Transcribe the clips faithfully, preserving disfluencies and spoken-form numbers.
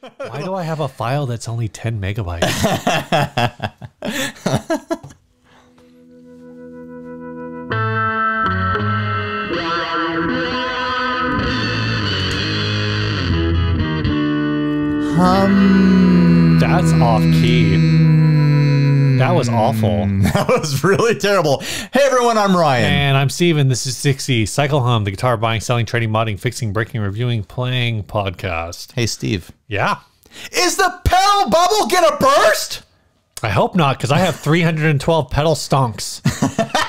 Why do I have a file that's only ten megabytes? Um, That's off key. That was awful. That was really terrible. Hey everyone, I'm Ryan. And I'm Steven. This is Sixty Cycle Hum, the guitar buying, selling, trading, modding, fixing, breaking, reviewing, playing podcast. Hey Steve. Yeah? Is the pedal bubble gonna burst? I hope not, because I have three hundred twelve pedal stonks.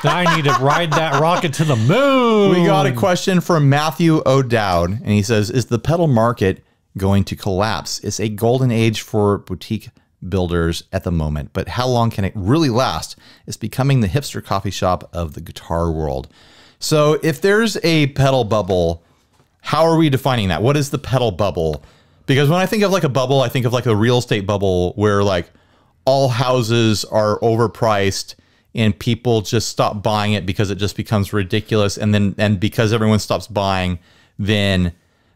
Now I need to ride that rocket to the moon. We got a question from Matthew O'Dowd, and he says, is the pedal market going to collapse? It's a golden age for boutique builders at the moment, but how long can it really last? It's becoming the hipster coffee shop of the guitar world. So if there's a pedal bubble, how are we defining that? What is the pedal bubble? Because when I think of like a bubble, I think of like a real estate bubble where like all houses are overpriced and people just stop buying it because it just becomes ridiculous. And then, and because everyone stops buying, then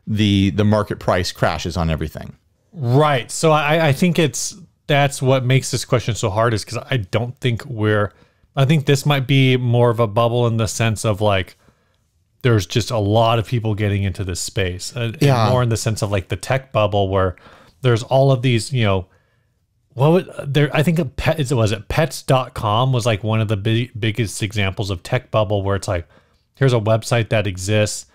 the the market price crashes on everything. Right. So I, I think it's that's what makes this question so hard, is because I don't think we're I think this might be more of a bubble in the sense of like there's just a lot of people getting into this space. Uh, yeah. And more in the sense of like the tech bubble where there's all of these, you know, what would, there I think a pet was it pets dot com was like one of the big, biggest examples of tech bubble, where it's like here's a website that exists.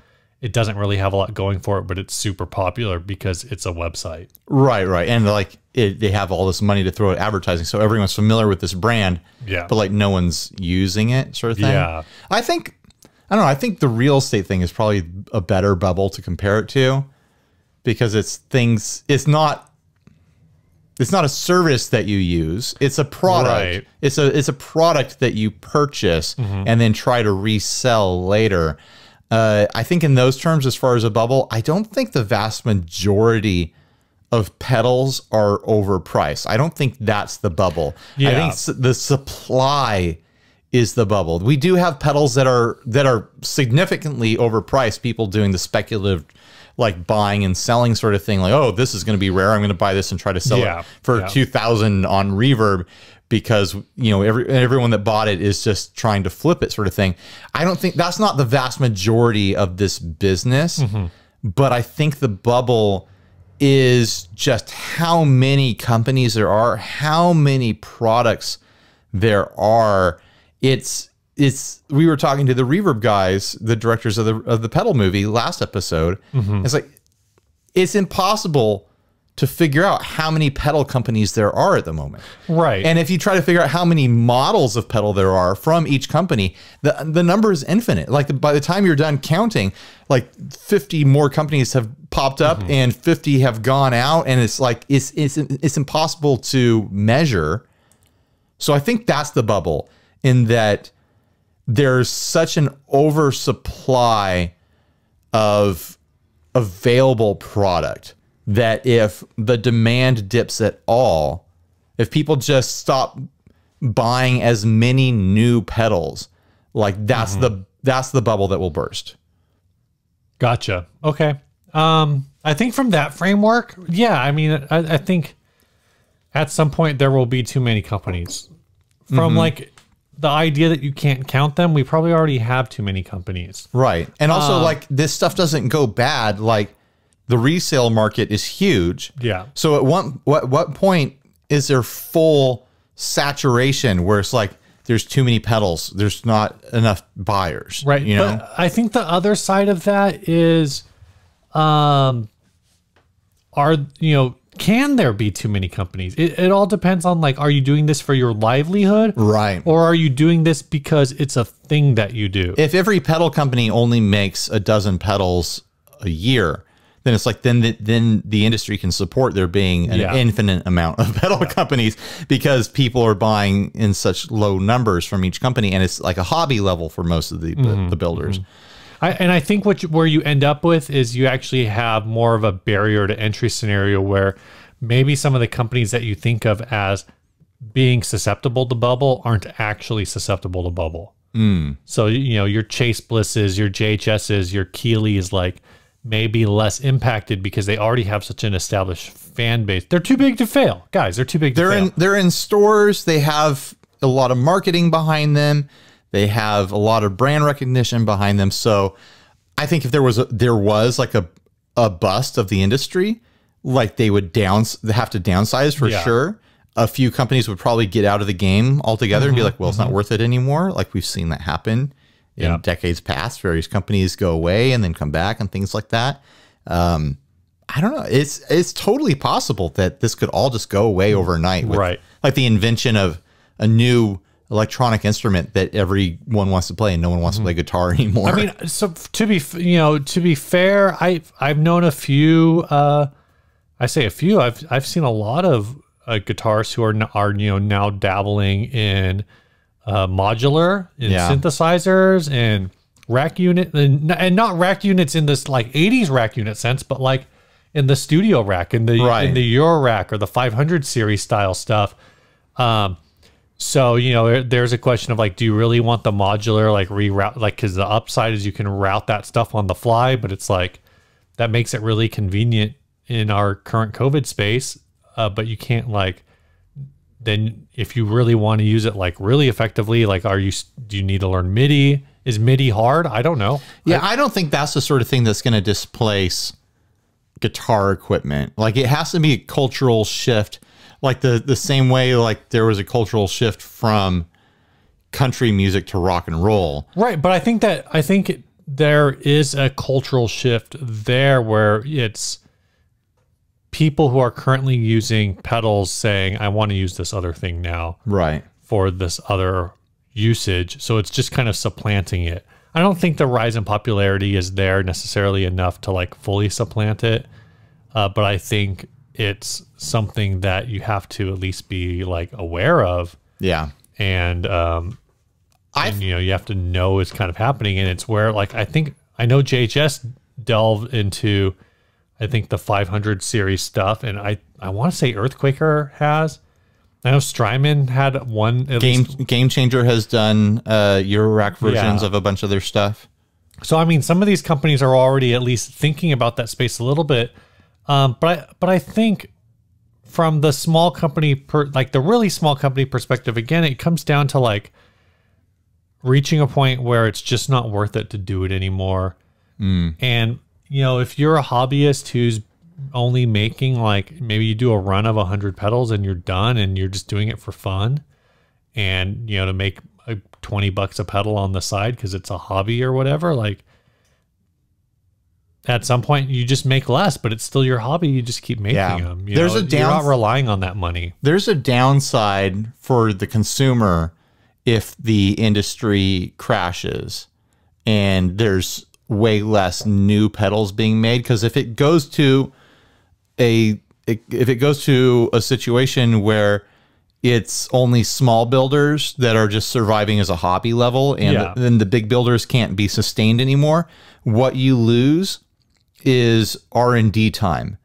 It doesn't really have a lot going for it, but it's super popular because it's a website. Right, right. And like it, they have all this money to throw at advertising, so everyone's familiar with this brand, yeah. but like no one's using it sort of thing. Yeah. I think, I don't know, I think the real estate thing is probably a better bubble to compare it to, because it's things, it's not, it's not a service that you use. It's a product. Right. It's a, it's a product that you purchase mm-hmm. and then try to resell later. Uh, I think in those terms, as far as a bubble, I don't think the vast majority of pedals are overpriced. I don't think that's the bubble. Yeah. I think the supply is the bubble. We do have pedals that are that are significantly overpriced. People doing the speculative, like buying and selling sort of thing. Like, oh, this is going to be rare. I'm going to buy this and try to sell yeah. it for yeah. two thousand on Reverb, because you know every everyone that bought it is just trying to flip it, sort of thing. I don't think that's not the vast majority of this business, mm-hmm. but I think the bubble is just how many companies there are, how many products there are. It's it's we were talking to the Reverb guys, the directors of the of the pedal movie last episode. Mm-hmm. It's like it's impossible to figure out how many pedal companies there are at the moment. Right. And if you try to figure out how many models of pedal there are from each company, the the number is infinite. Like the, by the time you're done counting, like fifty more companies have popped up mm-hmm. and fifty have gone out, and it's like it's it's it's impossible to measure. So I think that's the bubble, in that there's such an oversupply of available product that if the demand dips at all, if people just stop buying as many new pedals, like that's mm-hmm. the that's the bubble that will burst. Gotcha. Okay. Um, I think from that framework, yeah, I mean, I, I think at some point there will be too many companies. From mm-hmm. like the idea that you can't count them, we probably already have too many companies. Right. And also uh, like this stuff doesn't go bad. Like the resale market is huge. Yeah. So at one, what what point is there full saturation where it's like there's too many pedals, there's not enough buyers, right? You know, but I think the other side of that is, um, are you know, can there be too many companies? It, it all depends on like, are you doing this for your livelihood, right? Or are you doing this because it's a thing that you do? If every pedal company only makes a dozen pedals a year, then it's like then the, then the industry can support there being an yeah. infinite amount of pedal yeah. companies, because people are buying in such low numbers from each company, and it's like a hobby level for most of the mm-hmm. the builders. Mm-hmm. I, and I think what you, where you end up with is you actually have more of a barrier to entry scenario, where maybe some of the companies that you think of as being susceptible to bubble aren't actually susceptible to bubble. Mm. So you know your Chase Blisses, your J H S's, your Keeleys, like may be less impacted because they already have such an established fan base. They're too big to fail, guys. They're too big to they're fail. In, they're in stores. They have a lot of marketing behind them. They have a lot of brand recognition behind them. So I think if there was a, there was like a, a bust of the industry, like they would down, they have to downsize for yeah. sure. A few companies would probably get out of the game altogether mm-hmm, and be like, well, it's mm-hmm. not worth it anymore. Like we've seen that happen in yep. decades past. Various companies go away and then come back and things like that. Um, I don't know. It's it's totally possible that this could all just go away overnight. With, right. Like the invention of a new electronic instrument that everyone wants to play and no one wants mm-hmm. to play guitar anymore. I mean, so to be, you know, to be fair, I, I've known a few, uh, I say a few, I've, I've seen a lot of uh, guitarists who are, are, you know, now dabbling in Uh, modular and yeah. synthesizers and rack unit and, and not rack units in this like eighties rack unit sense, but like in the studio rack, in the right. in the Euro rack or the five hundred series style stuff. Um, so you know, there's a question of like, do you really want the modular like reroute? Like, because the upside is you can route that stuff on the fly, but it's like that makes it really convenient in our current COVID space, uh, but you can't like. Then if you really want to use it like really effectively, like are you, do you need to learn MIDI? Is MIDI hard? I don't know. Yeah, I, I don't think that's the sort of thing that's going to displace guitar equipment. Like it has to be a cultural shift, like the, the same way like there was a cultural shift from country music to rock and roll. Right, but I think that, I think there is a cultural shift there where it's, people who are currently using pedals saying, I want to use this other thing now right. for this other usage. So it's just kind of supplanting it. I don't think the rise in popularity is there necessarily enough to like fully supplant it. Uh, but I think it's something that you have to at least be like aware of. Yeah. And, um, and you know, you have to know it's kind of happening. And it's where like, I think, I know J H S delved into I think the five hundred series stuff, and I I want to say Earthquaker has. I know Strymon had one. At Game least. Game Changer has done uh, Euro rack versions yeah. of a bunch of their stuff. So I mean, some of these companies are already at least thinking about that space a little bit. Um, but I, but I think from the small company, per, like the really small company perspective, again, it comes down to like reaching a point where it's just not worth it to do it anymore, mm. and. You know, if you're a hobbyist who's only making like maybe you do a run of one hundred pedals and you're done and you're just doing it for fun and, you know, to make uh, twenty bucks a pedal on the side because it's a hobby or whatever, like at some point you just make less, but it's still your hobby. You just keep making yeah. them. You There's know, a down- you're not relying on that money. There's a downside for the consumer if the industry crashes and there's way less new pedals being made, because if it goes to a if it goes to a situation where it's only small builders that are just surviving as a hobby level and yeah. then the big builders can't be sustained anymore, what you lose is R and D time.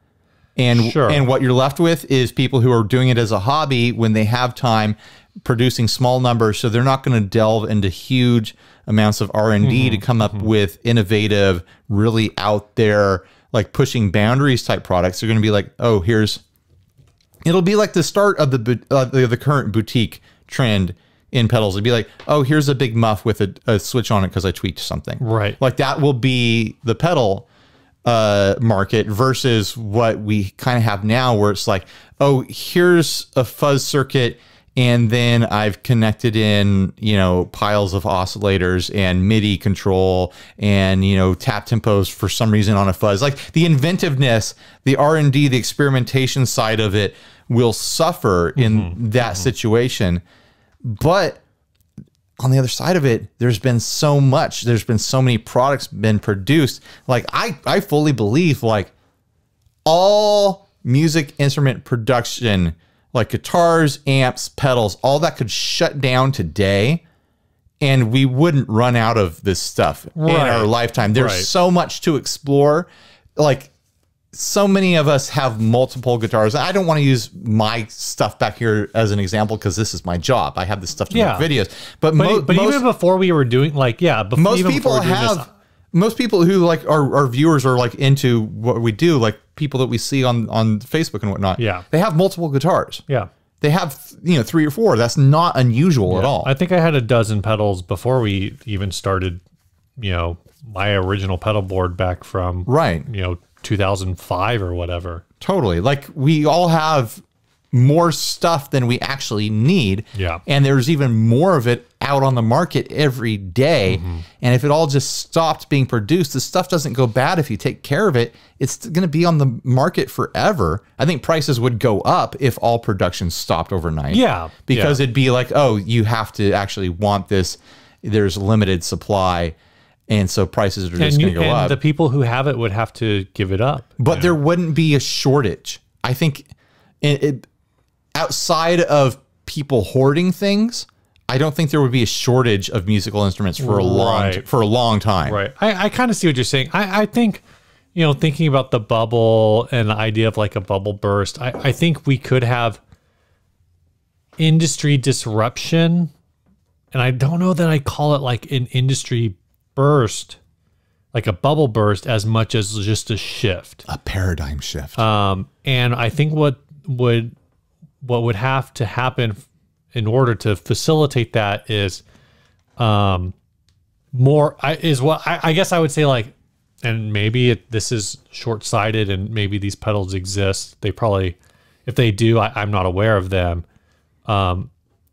And sure. and what you're left with is people who are doing it as a hobby when they have time, producing small numbers, so they're not going to delve into huge amounts of R and D mm-hmm, to come up mm-hmm. with innovative, really out there, like pushing boundaries type products. They're going to be like, oh, here's, it'll be like the start of the uh, the, the current boutique trend in pedals. It'd be like, oh, here's a big muff with a, a switch on it because I tweaked something. Right. Like that will be the pedal uh, market versus what we kind of have now, where it's like, oh, here's a fuzz circuit. And then I've connected in, you know, piles of oscillators and MIDI control and, you know, tap tempos for some reason on a fuzz. Like the inventiveness, the R and D, the experimentation side of it will suffer in mm-hmm. that mm-hmm. situation. But on the other side of it, there's been so much, there's been so many products been produced. Like I, I fully believe like all music instrument production, like guitars, amps, pedals, all that could shut down today and we wouldn't run out of this stuff right. in our lifetime. There's right. so much to explore. Like so many of us have multiple guitars. I don't want to use my stuff back here as an example because this is my job. I have this stuff to yeah. make videos. But, but, mo but most, even before we were doing like, yeah, before, most even people before doing have this, most people who like our, our viewers are like into what we do, like people that we see on, on Facebook and whatnot. Yeah. They have multiple guitars. Yeah. They have, you know, three or four. That's not unusual yeah. at all. I think I had a dozen pedals before we even started, you know, my original pedal board back from, right. you know, two thousand five or whatever. Totally. Like we all have more stuff than we actually need. Yeah. And there's even more of it out on the market every day. Mm-hmm. And if it all just stopped being produced, the stuff doesn't go bad if you take care of it. It's going to be on the market forever. I think prices would go up if all production stopped overnight. Yeah. Because yeah. it'd be like, oh, you have to actually want this. There's limited supply. And so prices are just going to go and up. And the people who have it would have to give it up. But there know? wouldn't be a shortage. I think it, it, outside of people hoarding things, I don't think there would be a shortage of musical instruments for a long right. for a long time. Right. I, I kind of see what you're saying. I, I think, you know, thinking about the bubble and the idea of like a bubble burst, I, I think we could have industry disruption. And I don't know that I call it like an industry burst, like a bubble burst, as much as just a shift. A paradigm shift. Um, and I think what would what would have to happen in order to facilitate that is um, more, I, is what I, I guess I would say like, and maybe it, this is short-sighted and maybe these pedals exist. They probably, if they do, I, I'm not aware of them, um,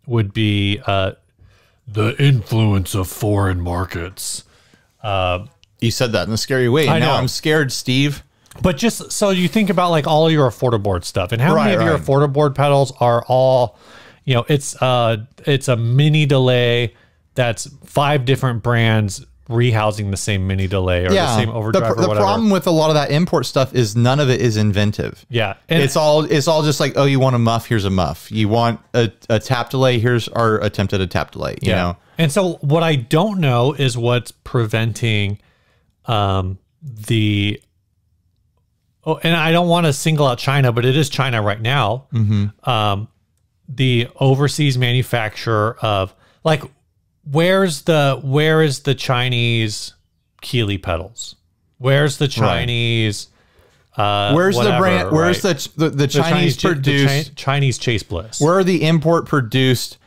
would be uh, the influence of foreign markets. Uh, you said that in a scary way. I now know. I'm scared, Steve. But just so you think about like all your Affordaboard stuff and how right, many of right. your Affordaboard pedals are all... You know, it's uh, it's a mini delay that's five different brands rehousing the same mini delay or yeah. the same overdrive. The, pr or whatever. The problem with a lot of that import stuff is none of it is inventive. Yeah, and it's all it's all just like, oh, you want a muff? Here's a muff. You want a, a tap delay? Here's our attempt at a tap delay. You yeah. know. And so what I don't know is what's preventing um, the. Oh, and I don't want to single out China, but it is China right now. Mm-hmm. Um. The overseas manufacturer of like, where's the, where is the Chinese Keeley pedals? Where's the Chinese, right. uh, where's whatever, the brand, where's right? the, the, the, the Chinese, Chinese produced the Ch Chinese Chase Bliss? Where are the import produced,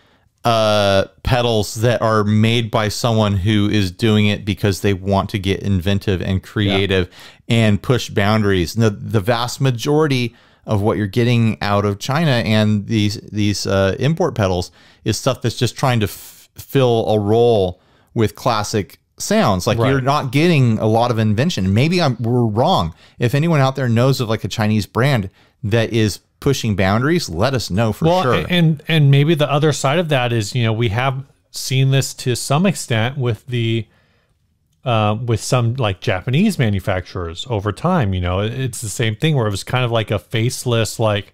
uh, pedals that are made by someone who is doing it because they want to get inventive and creative yeah. and push boundaries? The, the vast majority of what you're getting out of China and these these uh, import pedals is stuff that's just trying to f fill a role with classic sounds. Like right. you're not getting a lot of invention. Maybe I'm, we're wrong. If anyone out there knows of like a Chinese brand that is pushing boundaries, let us know for well, sure. And and maybe the other side of that is, you know, we have seen this to some extent with the Uh, with some like Japanese manufacturers over time. You know, it's the same thing where it was kind of like a faceless, like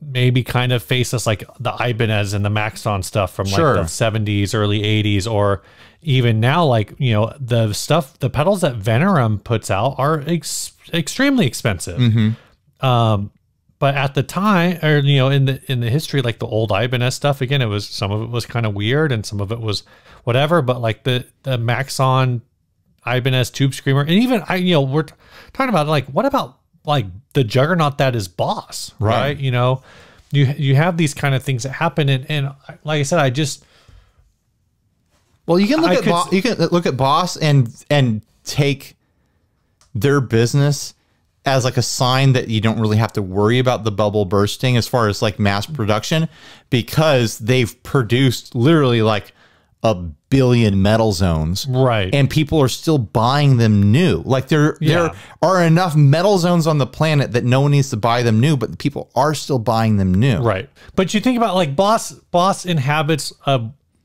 maybe kind of faceless, like the Ibanez and the Maxon stuff from like sure. the seventies, early eighties, or even now, like, you know, the stuff, the pedals that Venerum puts out are ex extremely expensive. Mm-hmm. um, but at the time, or, you know, in the, in the history, like the old Ibanez stuff, again, it was, some of it was kind of weird and some of it was whatever, but like the, the Maxon, Ibanez, Tube Screamer, and even, I, you know, we're talking about like, what about like the juggernaut that is Boss, right? right? You know, you, you have these kind of things that happen. And, and like I said, I just, well, you can look I at, could, you can look at Boss and, and take their business as like a sign that you don't really have to worry about the bubble bursting as far as like mass production, because they've produced literally like a billion metal zones. Right. And people are still buying them new. Like there, yeah. there are enough metal zones on the planet that no one needs to buy them new, but people are still buying them new. Right. But you think about like Boss, Boss inhabits a,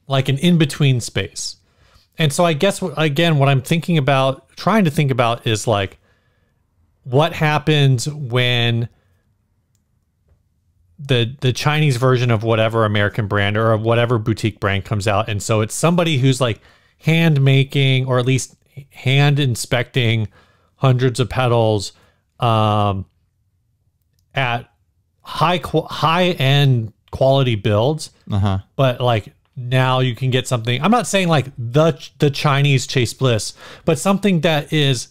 like an in-between space. And so I guess, what, again, what I'm thinking about, trying to think about is like, what happens when the the Chinese version of whatever American brand or whatever boutique brand comes out? And so it's somebody who's like hand making, or at least hand inspecting, hundreds of pedals um, at high high end quality builds, uh-huh. but like now you can get something. I'm not saying like the the Chinese Chase Bliss, but something that is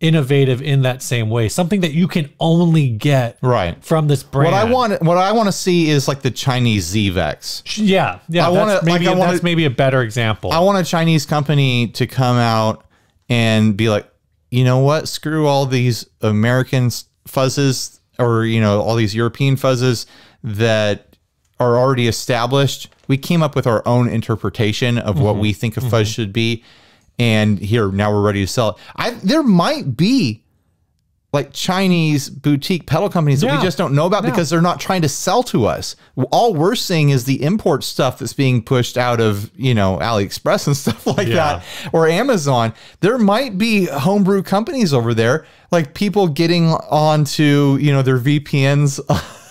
innovative in that same way, something that you can only get right from this brand. What I want, what I want to see is like the Chinese Z-Vex. Yeah, yeah. I want to maybe like, I wanna, that's maybe a better example. I want a Chinese company to come out and be like, you know what? Screw all these American fuzzes, or you know, all these European fuzzes that are already established. We came up with our own interpretation of mm-hmm. what we think a fuzz mm-hmm. should be. And here, now we're ready to sell it. I, there might be like Chinese boutique pedal companies yeah. that we just don't know about yeah. because they're not trying to sell to us. All we're seeing is the import stuff that's being pushed out of, you know, AliExpress and stuff like yeah. that, or Amazon. There might be homebrew companies over there, like people getting onto, you know, their V P Ns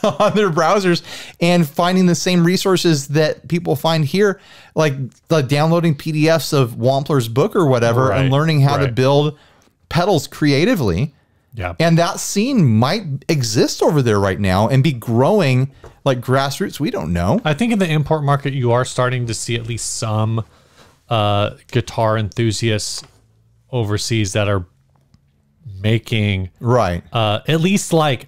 on their browsers and finding the same resources that people find here, like the downloading P D Fs of Wampler's book or whatever, right, and learning how right. to build pedals creatively. Yeah. And that scene might exist over there right now and be growing like grassroots. We don't know. I think in the import market, you are starting to see at least some uh, guitar enthusiasts overseas that are making, right. Uh, at least like,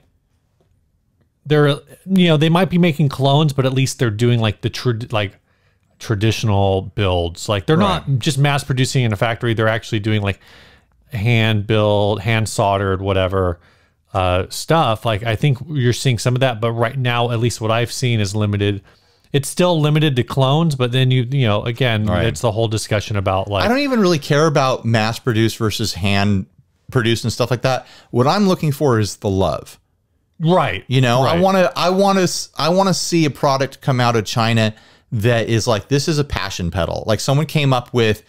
they're, you know, they might be making clones, but at least they're doing like the tr like traditional builds. Like they're right. not just mass producing in a factory. They're actually doing like hand build, hand soldered, whatever uh, stuff. Like I think you're seeing some of that, but right now, at least what I've seen is limited. It's still limited to clones, but then you, you know, again, right. it's the whole discussion about like, I don't even really care about mass produced versus hand produced and stuff like that. What I'm looking for is the love. Right. You know, right. I want to, I want to, I want to see a product come out of China that is like, this is a passion pedal. Like someone came up with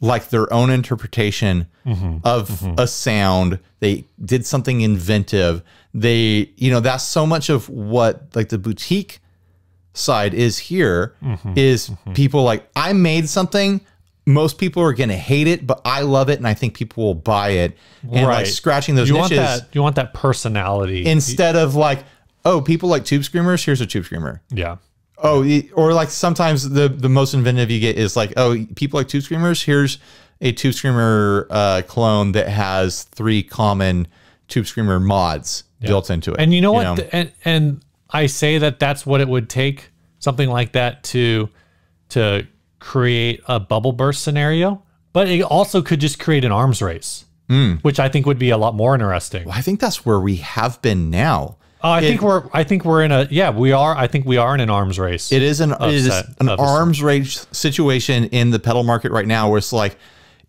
like their own interpretation mm-hmm. of mm-hmm. a sound. They did something inventive. They, you know, that's so much of what like the boutique side is here mm-hmm. is mm-hmm. people like, I made something. Most people are going to hate it, but I love it, and I think people will buy it. And right. like scratching those you niches, want that, you want that personality instead of like, oh, people like Tube Screamers. Here's a Tube Screamer. Yeah. Oh, or like sometimes the the most inventive you get is like, oh, people like Tube Screamers. Here's a Tube Screamer uh, clone that has three common Tube Screamer mods yeah. built into it. And you know you what? Know? And and I say that that's what it would take, something like that to to. create a bubble burst scenario, but it also could just create an arms race, mm. which I think would be a lot more interesting. Well, I think that's where we have been now. Oh, I it, think we're, I think we're in a, yeah, we are. I think we are in an arms race. It is an, it is an arms race situation in the pedal market right now, where it's like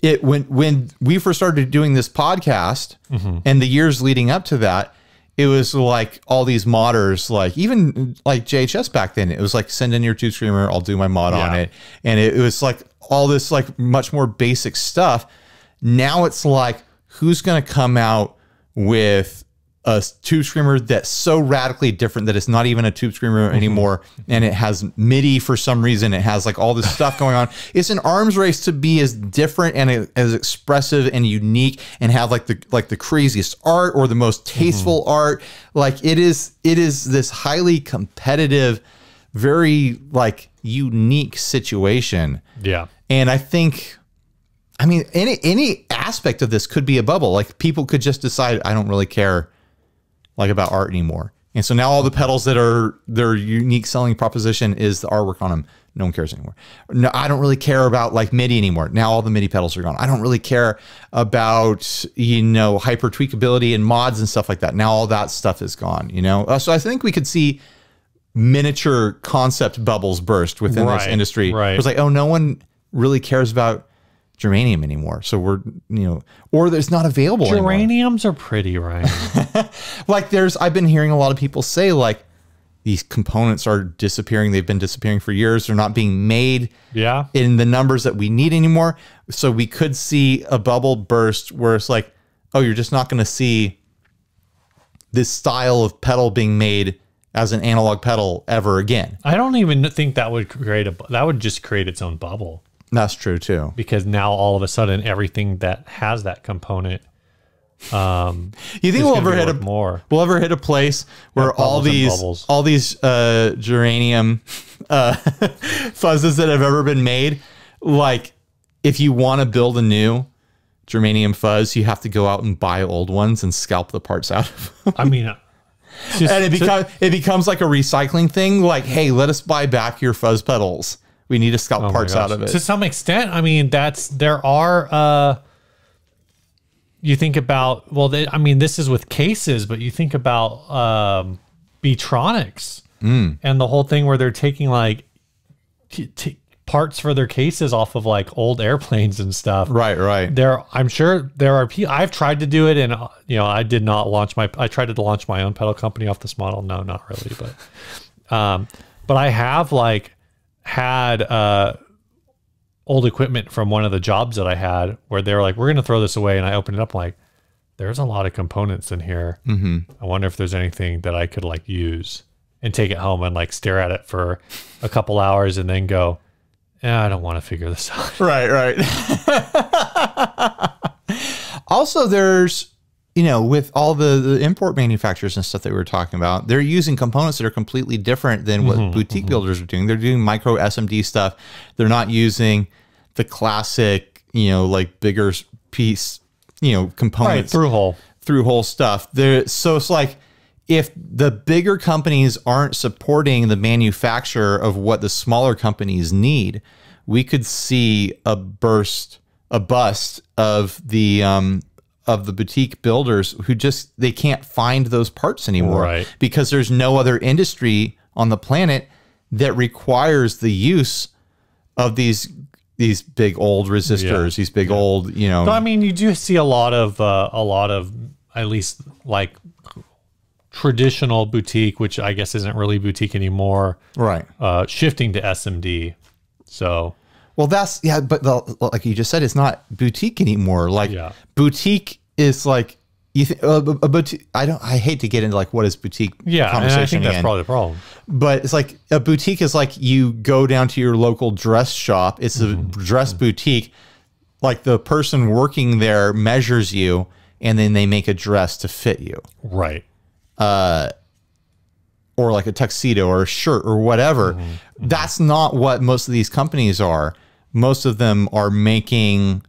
it, when, when we first started doing this podcast mm-hmm. and the years leading up to that, it was like all these modders, like even like J H S back then, it was like, send in your Tube Screamer, I'll do my mod yeah. on it. And it, it was like all this like much more basic stuff. Now it's like, who's going to come out with a Tube Screamer that's so radically different that it's not even a Tube Screamer mm-hmm. anymore. And it has MIDI for some reason. It has like all this stuff going on. It's an arms race to be as different and as expressive and unique and have like the, like the craziest art or the most tasteful mm-hmm. art. Like it is, it is this highly competitive, very like unique situation. Yeah. And I think, I mean, any, any aspect of this could be a bubble. Like people could just decide, I don't really care like about art anymore. And so now all the pedals that are their unique selling proposition is the artwork on them. No one cares anymore. No, I don't really care about like MIDI anymore. Now all the MIDI pedals are gone. I don't really care about, you know, hyper tweakability and mods and stuff like that. Now all that stuff is gone, you know? Uh, so I think we could see miniature concept bubbles burst within right, this industry. Right. It's like, oh, no one really cares about germanium anymore, so we're, you know, or there's not available geraniums anymore. Are pretty, right? Like there's, I've been hearing a lot of people say like these components are disappearing. They've been disappearing for years. They're not being made yeah in the numbers that we need anymore. So we could see a bubble burst where it's like, oh, you're just not going to see this style of pedal being made as an analog pedal ever again. I don't even think that would create a, that would just create its own bubble. That's true too. Because now all of a sudden everything that has that component Um, you think we'll ever hit a more? We'll ever hit a place where all these all these uh, geranium uh, fuzzes that have ever been made, like if you want to build a new germanium fuzz, you have to go out and buy old ones and scalp the parts out of them. I mean, uh, just, and it becomes it becomes like a recycling thing. Like, hey, let us buy back your fuzz pedals. We need to scalp oh parts out of it. To some extent, I mean, that's there are. Uh, you think about well, they, I mean, this is with cases, but you think about um, B-tronics mm. and the whole thing where they're taking like t t parts for their cases off of like old airplanes and stuff. Right, right. There, I'm sure there are people. I've tried to do it, and you know, I did not launch my. I tried to launch my own pedal company off this model. No, not really, but um, but I have like. had uh old equipment from one of the jobs that I had where they were like, we're gonna throw this away, and I opened it up, I'm like, there's a lot of components in here. Mm-hmm. I wonder if there's anything that I could like use and take it home and like stare at it for a couple hours and then go, eh, I don't want to figure this out. Right, right. Also, there's, you know, with all the, the import manufacturers and stuff that we were talking about, they're using components that are completely different than what mm-hmm, boutique mm-hmm. builders are doing. They're doing micro S M D stuff. They're not using the classic, you know, like bigger piece, you know, components. Right, through hole. Through hole stuff. They're, so it's like if the bigger companies aren't supporting the manufacturer of what the smaller companies need, we could see a burst, a bust of the... Um, of the boutique builders who just, they can't find those parts anymore, right? Because there's no other industry on the planet that requires the use of these, these big old resistors, yeah. these big yeah. old, you know, no, I mean, you do see a lot of, uh, a lot of at least like traditional boutique, which I guess isn't really boutique anymore. Right. Uh, shifting to S M D. So, well, that's, yeah, but the, like you just said, it's not boutique anymore. Like yeah. boutique is like, you th a, a boutique, I don't, I hate to get into like, what is boutique yeah, conversation. Yeah, I think again. That's probably the problem. But it's like, a boutique is like, you go down to your local dress shop. It's a mm-hmm. dress mm-hmm. boutique. Like the person working there measures you and then they make a dress to fit you. Right. Uh, or like a tuxedo or a shirt or whatever. Mm-hmm. Mm-hmm. That's not what most of these companies are. Most of them are making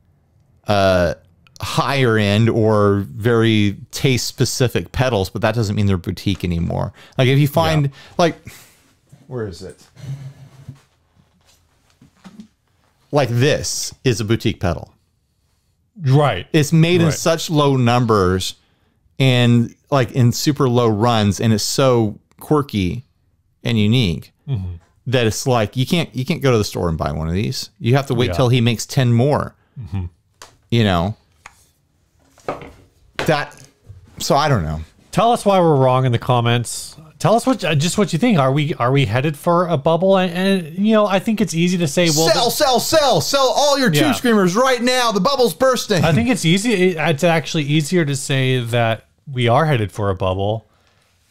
uh, higher end or very taste specific pedals, but that doesn't mean they're boutique anymore. Like if you find yeah. like, where is it? Like this is a boutique pedal, right? It's made right. in such low numbers and like in super low runs. And it's so quirky and unique. Mm-hmm. That it's like you can't you can't go to the store and buy one of these. You have to wait yeah. till he makes ten more. Mm-hmm. You know that. So I don't know. Tell us why we're wrong in the comments. Tell us what just what you think. Are we are we headed for a bubble? And, and you know, I think it's easy to say, well, sell, sell, sell, sell all your yeah. Tube Screamers right now. The bubble's bursting. I think it's easy. It's actually easier to say that we are headed for a bubble.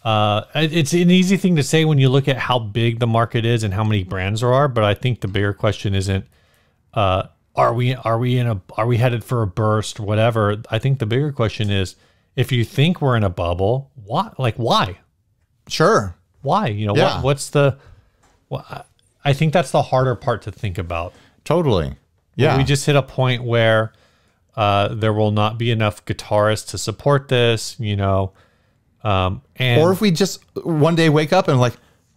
Uh, it's an easy thing to say when you look at how big the market is and how many brands there are, but I think the bigger question isn't uh, are we are we in a are we headed for a burst, whatever. I think the bigger question is, if you think we're in a bubble, why? Like why? Sure, why? You know, yeah. what, what's the? Well, I think that's the harder part to think about. Totally. Yeah, when we just hit a point where uh, there will not be enough guitarists to support this. You know. Um, and or if we just one day wake up and like,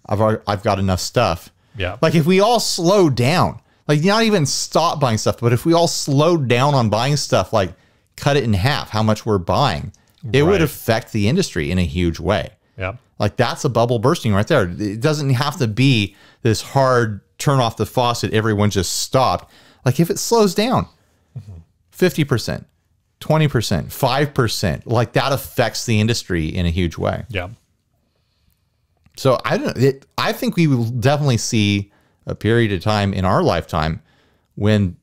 I've, I've got enough stuff. Yeah. Like if we all slow down, like not even stop buying stuff, but if we all slowed down on buying stuff, like cut it in half, how much we're buying, it right. would affect the industry in a huge way. Yeah. Like that's a bubble bursting right there. It doesn't have to be this hard turn off the faucet. Everyone just stopped. Like if it slows down mm-hmm. fifty percent. twenty percent, five percent, like that affects the industry in a huge way. Yeah. So I don't, it, I think we will definitely see a period of time in our lifetime when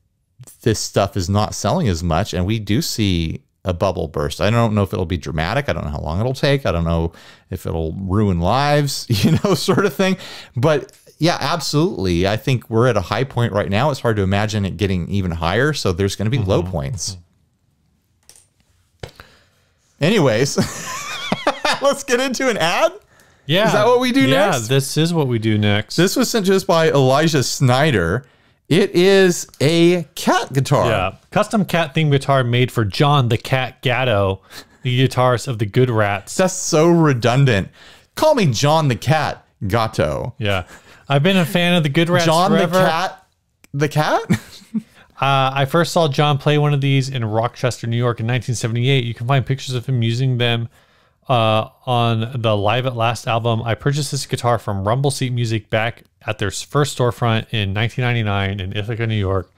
this stuff is not selling as much and we do see a bubble burst. I don't know if it'll be dramatic. I don't know how long it'll take. I don't know if it'll ruin lives, you know, sort of thing. But yeah, absolutely. I think we're at a high point right now. It's hard to imagine it getting even higher. So there's going to be mm-hmm. low points. Mm-hmm. Anyways, let's get into an ad. Yeah. Is that what we do yeah, next? Yeah, this is what we do next. This was sent to us by Elijah Snyder. It is a cat guitar. Yeah. Custom cat themed guitar made for John the Cat Gatto, the guitarist of the Good Rats. That's so redundant. Call me John the Cat Gatto. Yeah. I've been a fan of the Good Rats John forever. the Cat. The Cat? Uh, I first saw John play one of these in Rochester, New York in nineteen seventy-eight. You can find pictures of him using them uh, on the Live at Last album. I purchased this guitar from Rumble Seat Music back at their first storefront in nineteen ninety-nine in Ithaca, New York.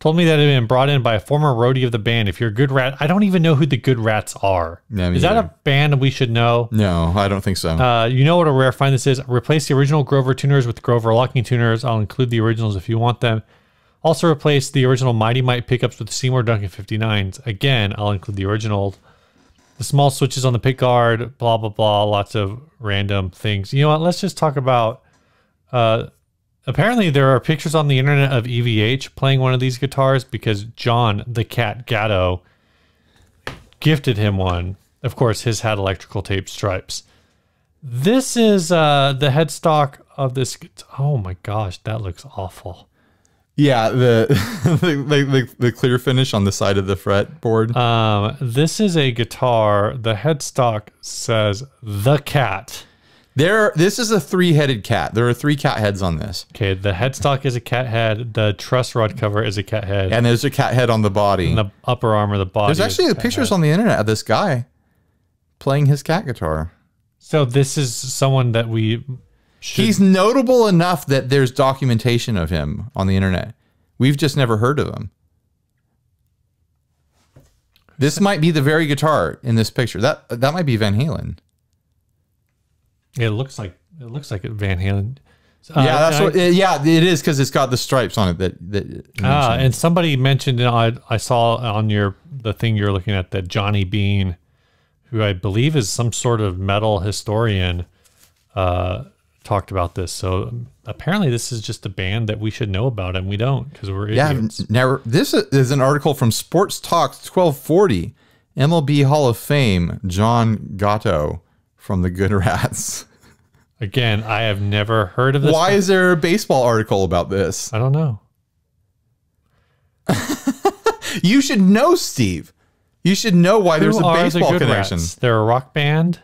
Told me that it had been brought in by a former roadie of the band. If you're a Good Rat, I don't even know who the Good Rats are. No, is either. that a band we should know? No, I don't think so. Uh, you know what a rare find this is? Replace the original Grover tuners with Grover locking tuners. I'll include the originals if you want them. Also replace the original Mighty Mite pickups with Seymour Duncan fifty-nines. Again, I'll include the original. The small switches on the pickguard, blah, blah, blah. Lots of random things. You know what? Let's just talk about... Uh, apparently, there are pictures on the internet of E V H playing one of these guitars because John the Cat Gatto gifted him one. Of course, his had electrical tape stripes. This is uh, the headstock of this... Oh my gosh, that looks awful. Yeah, the the, the the clear finish on the side of the fretboard. Um, this is a guitar. The headstock says the cat. There, this is a three-headed cat. There are three cat heads on this. Okay, the headstock is a cat head. The truss rod cover is a cat head. And there's a cat head on the body. And the upper arm of the body. There's actually the pictures head. on the internet of this guy playing his cat guitar. So this is someone that we... Should. He's notable enough that there's documentation of him on the internet. We've just never heard of him. This might be the very guitar in this picture. That that might be Van Halen. It looks like it looks like Van Halen. Uh, yeah, that's what. I, yeah, it is because it's got the stripes on it. That that. Ah, and somebody mentioned you know, I I saw on your the thing you're looking at that Johnny Bean, who I believe is some sort of metal historian. Uh, talked about this, so apparently this is just a band that we should know about and we don't because we're idiots. Yeah, never. This is an article from Sports Talks twelve forty, M L B Hall of Fame John Gatto from the Good Rats. Again, I have never heard of this. Why band. Is there a baseball article about this? I don't know. You should know, Steve. You should know why Who there's a baseball the connection. Rats? They're a rock band.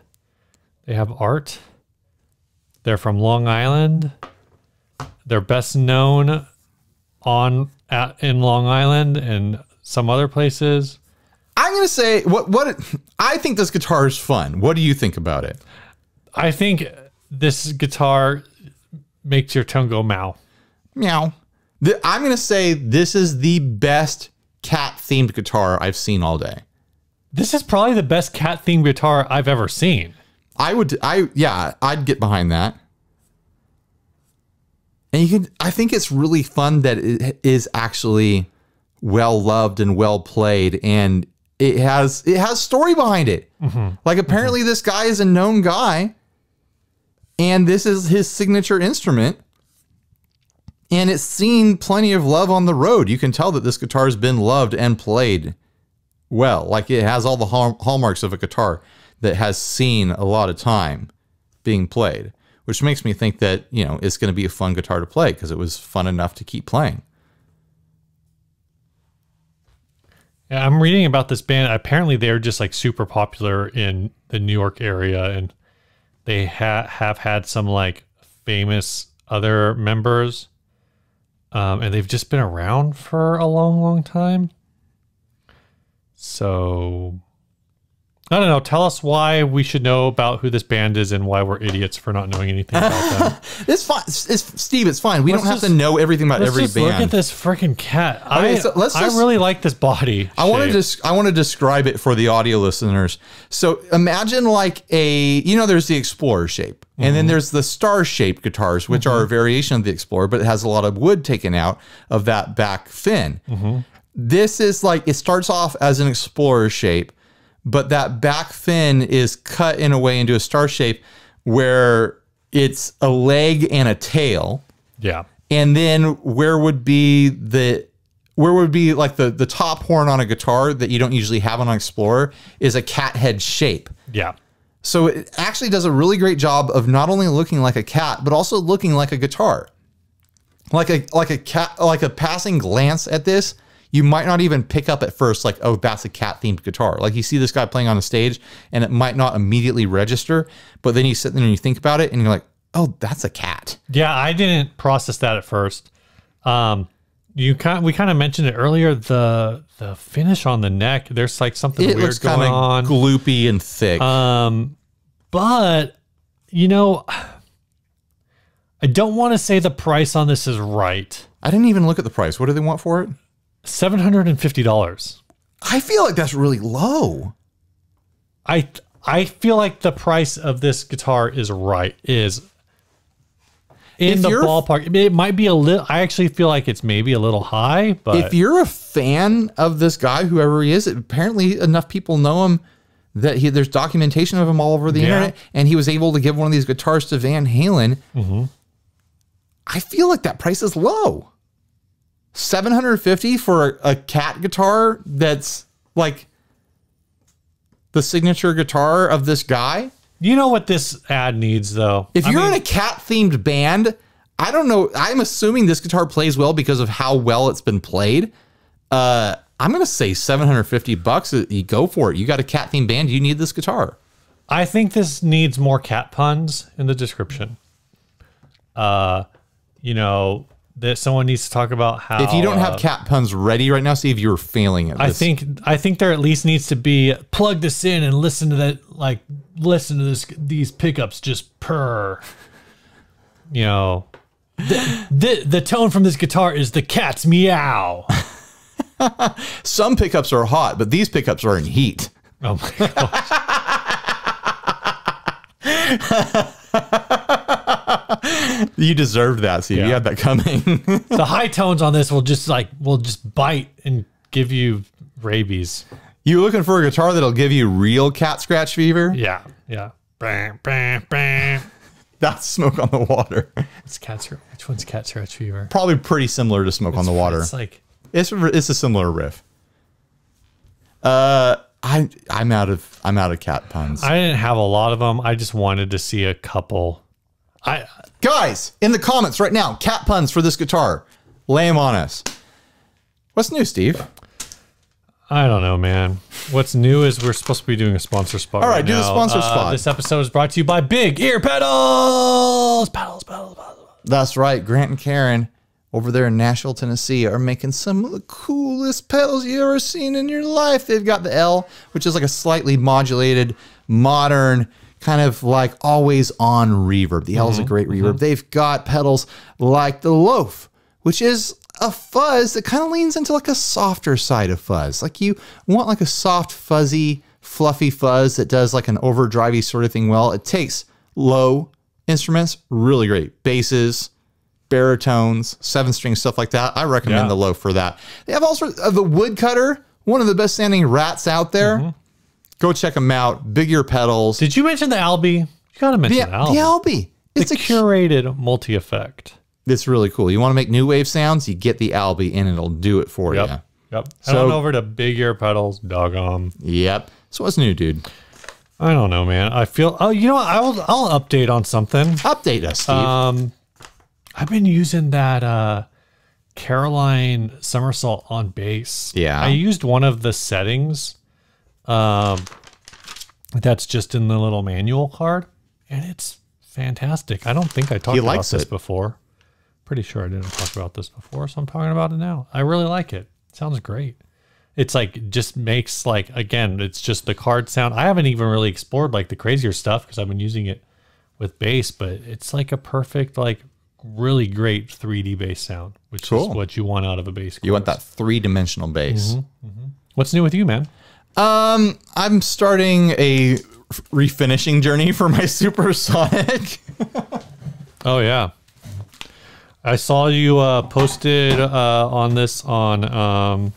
They have art. They're from Long Island. They're best known on at, in Long Island and some other places. I'm gonna say what what I think this guitar is fun. What do you think about it? I think this guitar makes your tongue go meow. Meow. The, I'm gonna say this is the best cat themed guitar I've seen all day. This is probably the best cat themed guitar I've ever seen. I would, I, yeah, I'd get behind that. And you can, I think it's really fun that it is actually well loved and well played. And it has, it has story behind it. Mm-hmm. Like apparently mm-hmm. this guy is a known guy and this is his signature instrument and it's seen plenty of love on the road. You can tell that this guitar has been loved and played well. Like it has all the hall hallmarks of a guitar that has seen a lot of time being played, which makes me think that, you know, it's going to be a fun guitar to play because it was fun enough to keep playing. Yeah, I'm reading about this band. Apparently they're just like super popular in the New York area and they ha have had some like famous other members um, and they've just been around for a long, long time. So... I don't know. Tell us why we should know about who this band is and why we're idiots for not knowing anything about them. It's fine. It's, Steve, it's fine. We let's don't just, have to know everything about every just band. Look at this freaking cat. Okay, I, so let's just, I really like this body. I want, to I want to describe it for the audio listeners. So imagine like a, you know, there's the Explorer shape. Mm-hmm. And then there's the star-shaped guitars, which mm-hmm. are a variation of the Explorer, but it has a lot of wood taken out of that back fin. Mm-hmm. This is like, it starts off as an Explorer shape. But that back fin is cut in a way into a star shape where it's a leg and a tail. Yeah. And then where would be the where would be like the, the top horn on a guitar that you don't usually have on an Explorer is a cat head shape. Yeah. So it actually does a really great job of not only looking like a cat, but also looking like a guitar. Like a, like a cat, like a passing glance at this, you might not even pick up at first, like, oh, that's a cat themed guitar. Like you see this guy playing on a stage and it might not immediately register, but then you sit there and you think about it and you're like, oh, that's a cat. Yeah. I didn't process that at first. Um, You kind, we kind of mentioned it earlier. The the finish on the neck, there's like something it weird looks going on, gloopy and thick. Um, but you know, I don't want to say the price on this is right. I didn't even look at the price. What do they want for it? Seven hundred and fifty dollars. I feel like that's really low. I I feel like the price of this guitar is right. Is in if the ballpark. It might be a little, I actually feel like it's maybe a little high, but if you're a fan of this guy, whoever he is, apparently enough people know him that he, there's documentation of him all over the yeah. internet, and he was able to give one of these guitars to Van Halen. Mm-hmm. I feel like that price is low. seven hundred fifty dollars for a, a cat guitar that's like the signature guitar of this guy. You know what this ad needs, though? If you're I mean, in a cat-themed band, I don't know. I'm assuming this guitar plays well because of how well it's been played. Uh, I'm going to say seven hundred fifty bucks. You go for it. You got a cat-themed band. You need this guitar. I think this needs more cat puns in the description. Uh, you know, that someone needs to talk about how... If you don't have uh, cat puns ready right now, see if you're failing at this. I think, I think there at least needs to be, plug this in and listen to that, like... Listen to this; these pickups just purr. You know, the, the the tone from this guitar is the cat's meow. Some pickups are hot, but these pickups are in heat. Oh my gosh! You deserved that, Steve. Yeah. You had that coming. The high tones on this will just like will just bite and give you rabies. You looking for a guitar that'll give you real cat scratch fever? Yeah, yeah. Bam, bam, bam. That's Smoke on the Water. It's cat scratch. Which one's cat scratch fever? Probably pretty similar to Smoke it's, on the Water. It's like it's it's a similar riff. Uh, I I'm out of I'm out of cat puns. I didn't have a lot of them. I just wanted to see a couple. I guys in the comments right now, cat puns for this guitar. Lay them on us. What's new, Steve? I don't know, man. What's new is we're supposed to be doing a sponsor spot. All right, right do now. the sponsor uh, spot. This episode is brought to you by Big Ear Pedals. Pedals, pedals, pedals. That's right. Grant and Karen over there in Nashville, Tennessee are making some of the coolest pedals you've ever seen in your life. They've got the L, which is like a slightly modulated, modern, kind of like always on reverb. The L mm-hmm. is a great reverb. Mm-hmm. They've got pedals like the Loaf, which is a fuzz that kind of leans into like a softer side of fuzz. Like you want like a soft, fuzzy, fluffy fuzz that does like an overdrivey sort of thing. Well, it takes low instruments, really great basses, baritones, seven string, stuff like that. I recommend yeah. the Low for that. They have all sorts of the Woodcutter, one of the best sounding rats out there. Mm-hmm. Go check them out. Big Ear Pedals. Did you mention the Albee? You got to mention the, the Albee. The Albee. It's the a curated multi-effect. It's really cool. You want to make new wave sounds, you get the Albee and it'll do it for yep. you. Yep. Head so, on over to Big Ear Pedals, doggone. Yep. So what's new, dude? I don't know, man. I feel, oh, you know what? I'll, I'll update on something. Update us, Steve. Um, I've been using that uh, Caroline Somersault on bass. Yeah. I used one of the settings um, that's just in the little manual card, and it's fantastic. I don't think I talked about this it. before. Pretty sure I didn't talk about this before, so I'm talking about it now. I really like it. It sounds great. It's like just makes like, again, it's just the card sound. I haven't even really explored like the crazier stuff because I've been using it with bass, but it's like a perfect, like really great three D bass sound, which cool. is what you want out of a bass chorus. You want that three-dimensional bass. Mm-hmm, mm-hmm. What's new with you, man? Um, I'm starting a refinishing journey for my Supersonic. Oh, yeah. I saw you uh, posted uh, on this on um,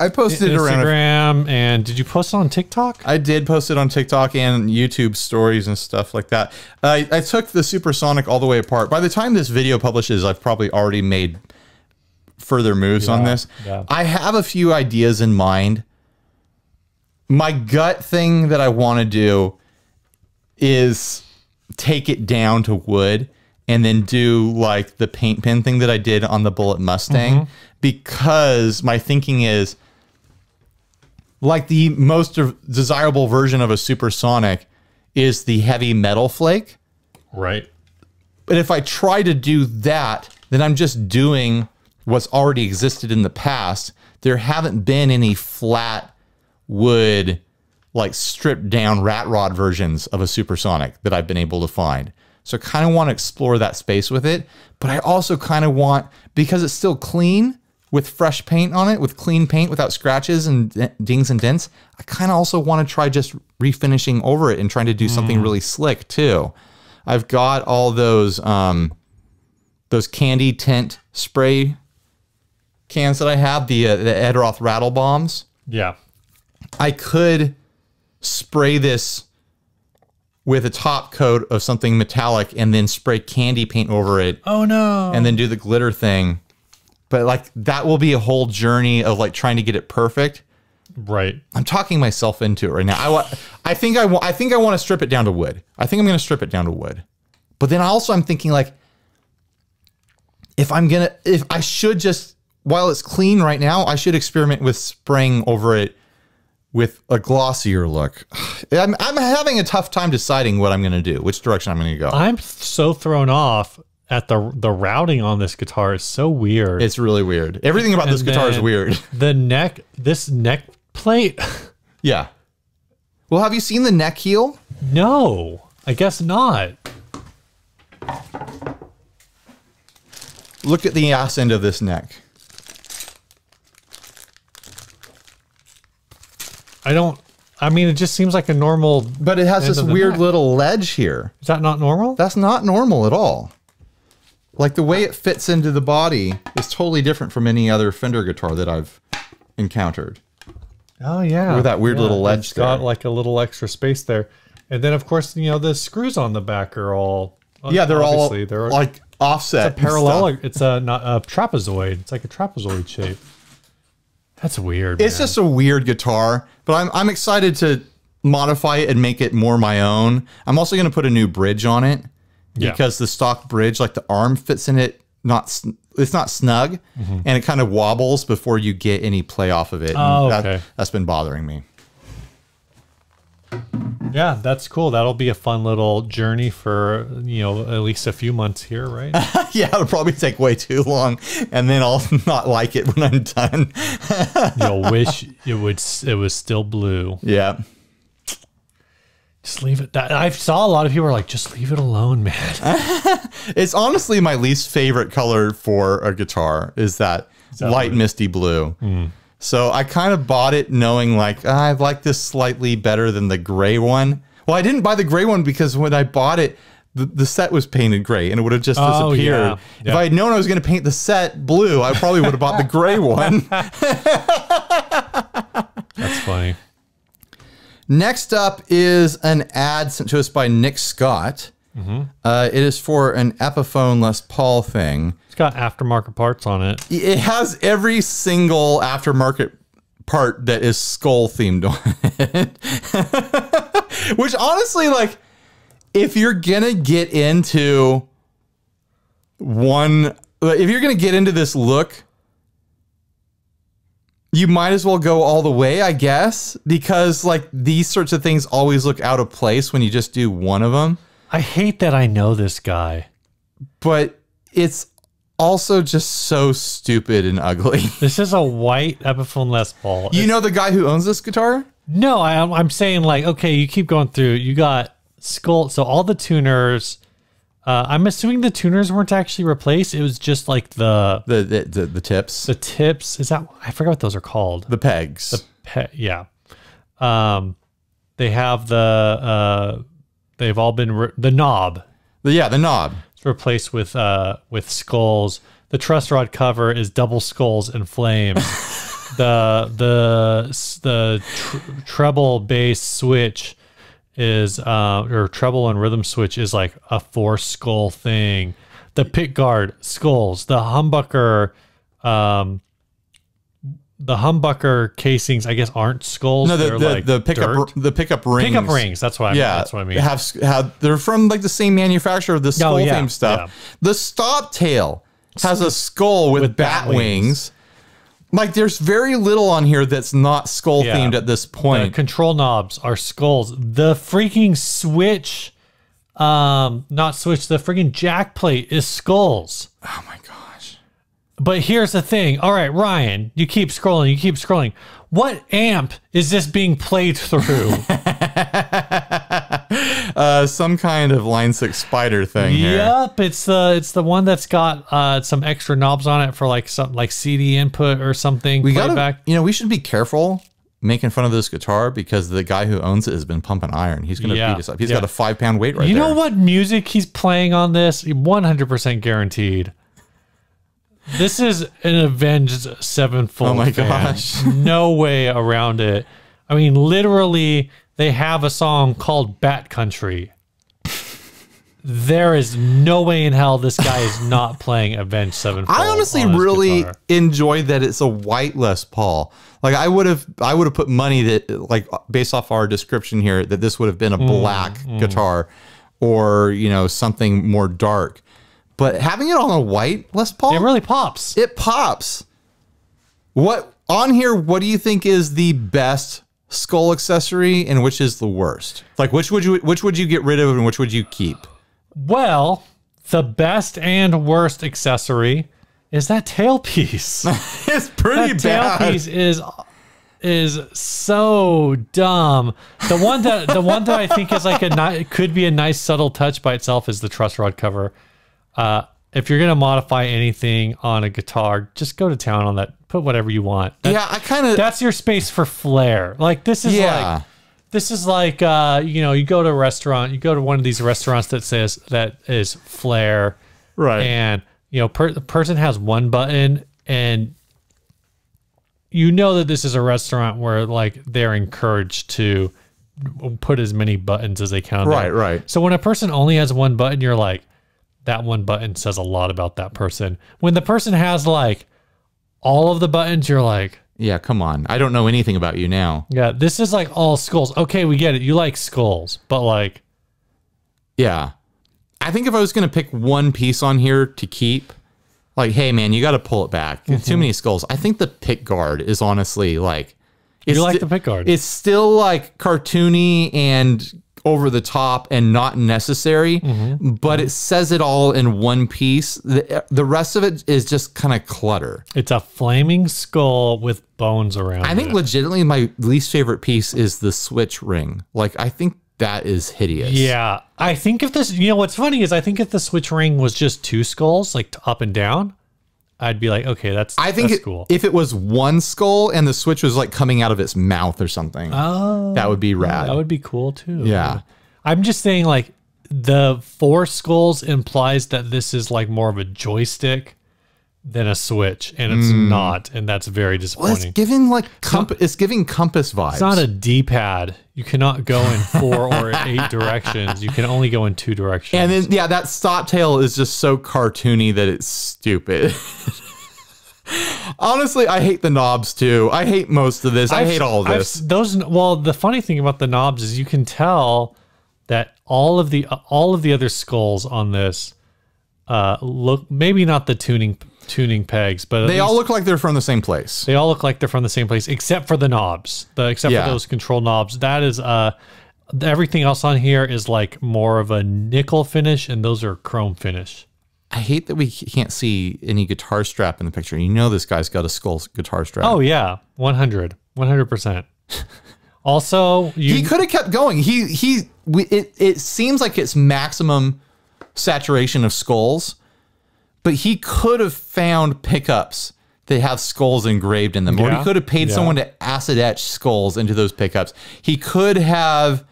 I posted Instagram, around and did you post it on TikTok? I did post it on TikTok and YouTube stories and stuff like that. Uh, I took the Supersonic all the way apart. By the time this video publishes, I've probably already made further moves yeah, on this. Yeah. I have a few ideas in mind. My gut thing that I want to do is take it down to wood and then do like the paint pen thing that I did on the Bullet Mustang, mm-hmm. because my thinking is like the most desirable version of a supersonic is the heavy metal flake. Right. But if I try to do that, then I'm just doing what's already existed in the past. There haven't been any flat wood, like stripped down rat rod versions of a supersonic that I've been able to find. So I kind of want to explore that space with it. But I also kind of want, because it's still clean with fresh paint on it, with clean paint without scratches and dings and dents, I kind of also want to try just refinishing over it and trying to do something mm. really slick too. I've got all those um, those candy tint spray cans that I have, the uh, the Edroth Rattle Bombs. Yeah. I could spray this with a top coat of something metallic and then spray candy paint over it. Oh no. And then do the glitter thing. But like that will be a whole journey of like trying to get it perfect. Right. I'm talking myself into it right now. I want, I think I want, I think I want to strip it down to wood. I think I'm going to strip it down to wood. But then also I'm thinking like, if I'm going to, if I should just, while it's clean right now, I should experiment with spraying over it with a glossier look. I'm, I'm having a tough time deciding what I'm going to do, which direction I'm going to go. I'm so thrown off at the the routing on this guitar. Is so weird. It's really weird. Everything about and this guitar is weird. The neck, this neck plate. Yeah. Well, have you seen the neck heel? No, I guess not. Look at the ass end of this neck. I don't, I mean, it just seems like a normal. But it has this weird neck. Little ledge here. Is that not normal? That's not normal at all. Like the way it fits into the body is totally different from any other Fender guitar that I've encountered. Oh yeah. With that weird yeah, little ledge. It's got there. Like a little extra space there. And then of course, you know, the screws on the back are all. Yeah, they're all they're, like offset. It's a parallel. It's a, not, a trapezoid. It's like a trapezoid shape. That's weird. It's man. just a weird guitar, but I'm, I'm excited to modify it and make it more my own. I'm also going to put a new bridge on it. Yeah. Because the stock bridge, like the arm fits in it, not it's not snug, mm-hmm. and it kind of wobbles before you get any play off of it. Oh, that, okay. That's been bothering me. Yeah, that's cool. That'll be a fun little journey for, you know, at least a few months here, right? Yeah, it'll probably take way too long, and then I'll not like it when I'm done. You'll wish it would. It was still blue. Yeah. Just leave it. I saw a lot of people are like, just leave it alone, man. It's honestly my least favorite color for a guitar is that, is that light misty blue. Mm. So I kind of bought it knowing like, I like this slightly better than the gray one. Well, I didn't buy the gray one because when I bought it, the, the set was painted gray and it would have just oh, disappeared. Yeah. If yeah. I had known I was going to paint the set blue, I probably would have bought the gray one. That's funny. Next up is an ad sent to us by Nick Scott. Mm-hmm. uh, it is for an Epiphone Les Paul thing. It's got aftermarket parts on it. It has every single aftermarket part that is Skull themed on it. Which honestly, like, if you're gonna get into one, if you're gonna get into this look, you might as well go all the way, I guess, because like these sorts of things always look out of place when you just do one of them. I hate that I know this guy. But it's also just so stupid and ugly. This is a white Epiphone Les Paul. You it's, know the guy who owns this guitar? No, I, I'm saying like, okay, you keep going through. You got Skull. So all the tuners. Uh, I'm assuming the tuners weren't actually replaced. It was just like the the, the the the tips. The tips is that I forgot what those are called. The pegs. The pe yeah. Um, they have the uh, they've all been re the knob. The, yeah, the knob. It's replaced with uh with skulls. The truss rod cover is double skulls and flames. the the the tr treble bass switch. Is uh or treble and rhythm switch is like a four skull thing. The pick guard skulls, the humbucker Um, the humbucker casings, I guess, aren't skulls. No, the, they're the, like the pickup, the pickup rings. Pickup rings. That's what I mean. Yeah, that's what I mean. Have, have, they're from like the same manufacturer of the skull oh, yeah, theme stuff. Yeah. The stop tail has a skull with, with bat, bat wings. wings. Like, there's very little on here that's not skull themed yeah. at this point. The control knobs are skulls. The freaking switch, um, not switch, the freaking jack plate is skulls. Oh my gosh. But here's the thing. All right, Ryan, you keep scrolling, you keep scrolling. What amp is this being played through? uh, some kind of Line six Spider thing. Yep, here. it's the it's the one that's got uh, some extra knobs on it for like something like C D input or something. We got you know we should be careful making fun of this guitar because the guy who owns it has been pumping iron. He's gonna yeah. beat us up. He's yeah. got a five pound weight right you there. You know what music he's playing on this? one hundred percent guaranteed. This is an Avenged Sevenfold. Oh my fan. gosh. No way around it. I mean, literally, they have a song called Bat Country. There is no way in hell this guy is not playing Avenged Sevenfold. I honestly really guitar. enjoy that it's a white Les Paul. Like, I would have I would have put money that, like, based off our description here, that this would have been a black mm, guitar mm. or, you know, something more dark. But having it on a white Les Paul, it really pops. It pops. What on here? What do you think is the best skull accessory, and which is the worst? Like, which would you which would you get rid of, and which would you keep? Well, the best and worst accessory is that tailpiece. It's pretty that bad. Tailpiece is is so dumb. The one that the one that I think is like a could be a nice subtle touch by itself is the truss rod cover. Uh, if you're going to modify anything on a guitar, just go to town on that. Put whatever you want. That, yeah, I kind of... That's your space for flair. Like, this is yeah. like... This is like, uh, you know, you go to a restaurant, you go to one of these restaurants that says, that is flair. Right. And, you know, per, the person has one button, and you know that this is a restaurant where, like, they're encouraged to put as many buttons as they can. Right, there. right. So when a person only has one button, you're like, that one button says a lot about that person. When the person has like all of the buttons, you're like, yeah, come on. I don't know anything about you now. Yeah. This is like all skulls. Okay. We get it. You like skulls, but like, yeah, I think if I was going to pick one piece on here to keep, like, hey man, you got to pull it back. Mm-hmm. Too many skulls. I think the pick guard is honestly like, it's you like the pick guard. It's still like cartoony and over the top and not necessary, mm-hmm. but mm-hmm. it says it all in one piece. The, the rest of it is just kind of clutter. It's a flaming skull with bones around I think it. Legitimately my least favorite piece is the switch ring. Like, I think that is hideous. Yeah. I think if this, you know, what's funny is I think if the switch ring was just two skulls, like up and down, I'd be like, okay, that's I think that's it, cool. If it was one skull and the switch was like coming out of its mouth or something, oh, that would be rad. That would be cool too. Yeah. I'm just saying, like, the four skulls implies that this is like more of a joystick than a switch, and it's mm. not, and that's very disappointing. Well, it's giving like comp it's, not, it's giving compass vibes. It's not a D-pad. You cannot go in four or eight directions. You can only go in two directions. And then, yeah, that stop tail is just so cartoony that it's stupid. Honestly, I hate the knobs too. I hate most of this. I've, I hate all this. I've, those well, the funny thing about the knobs is you can tell that all of the all of the other skulls on this uh, look maybe not the tuning. tuning pegs, but they all look like they're from the same place. They all look like they're from the same place, except for the knobs, the, except yeah. for those control knobs. That is, uh, everything else on here is like more of a nickel finish, and those are chrome finish. I hate that we can't see any guitar strap in the picture. You know this guy's got a skull guitar strap. Oh yeah, one hundred, one hundred percent. Also, you, he could have kept going. He he. We, it it seems like it's maximum saturation of skulls. But he could have found pickups that have skulls engraved in them. Yeah. Or he could have paid yeah. someone to acid etch skulls into those pickups. He could have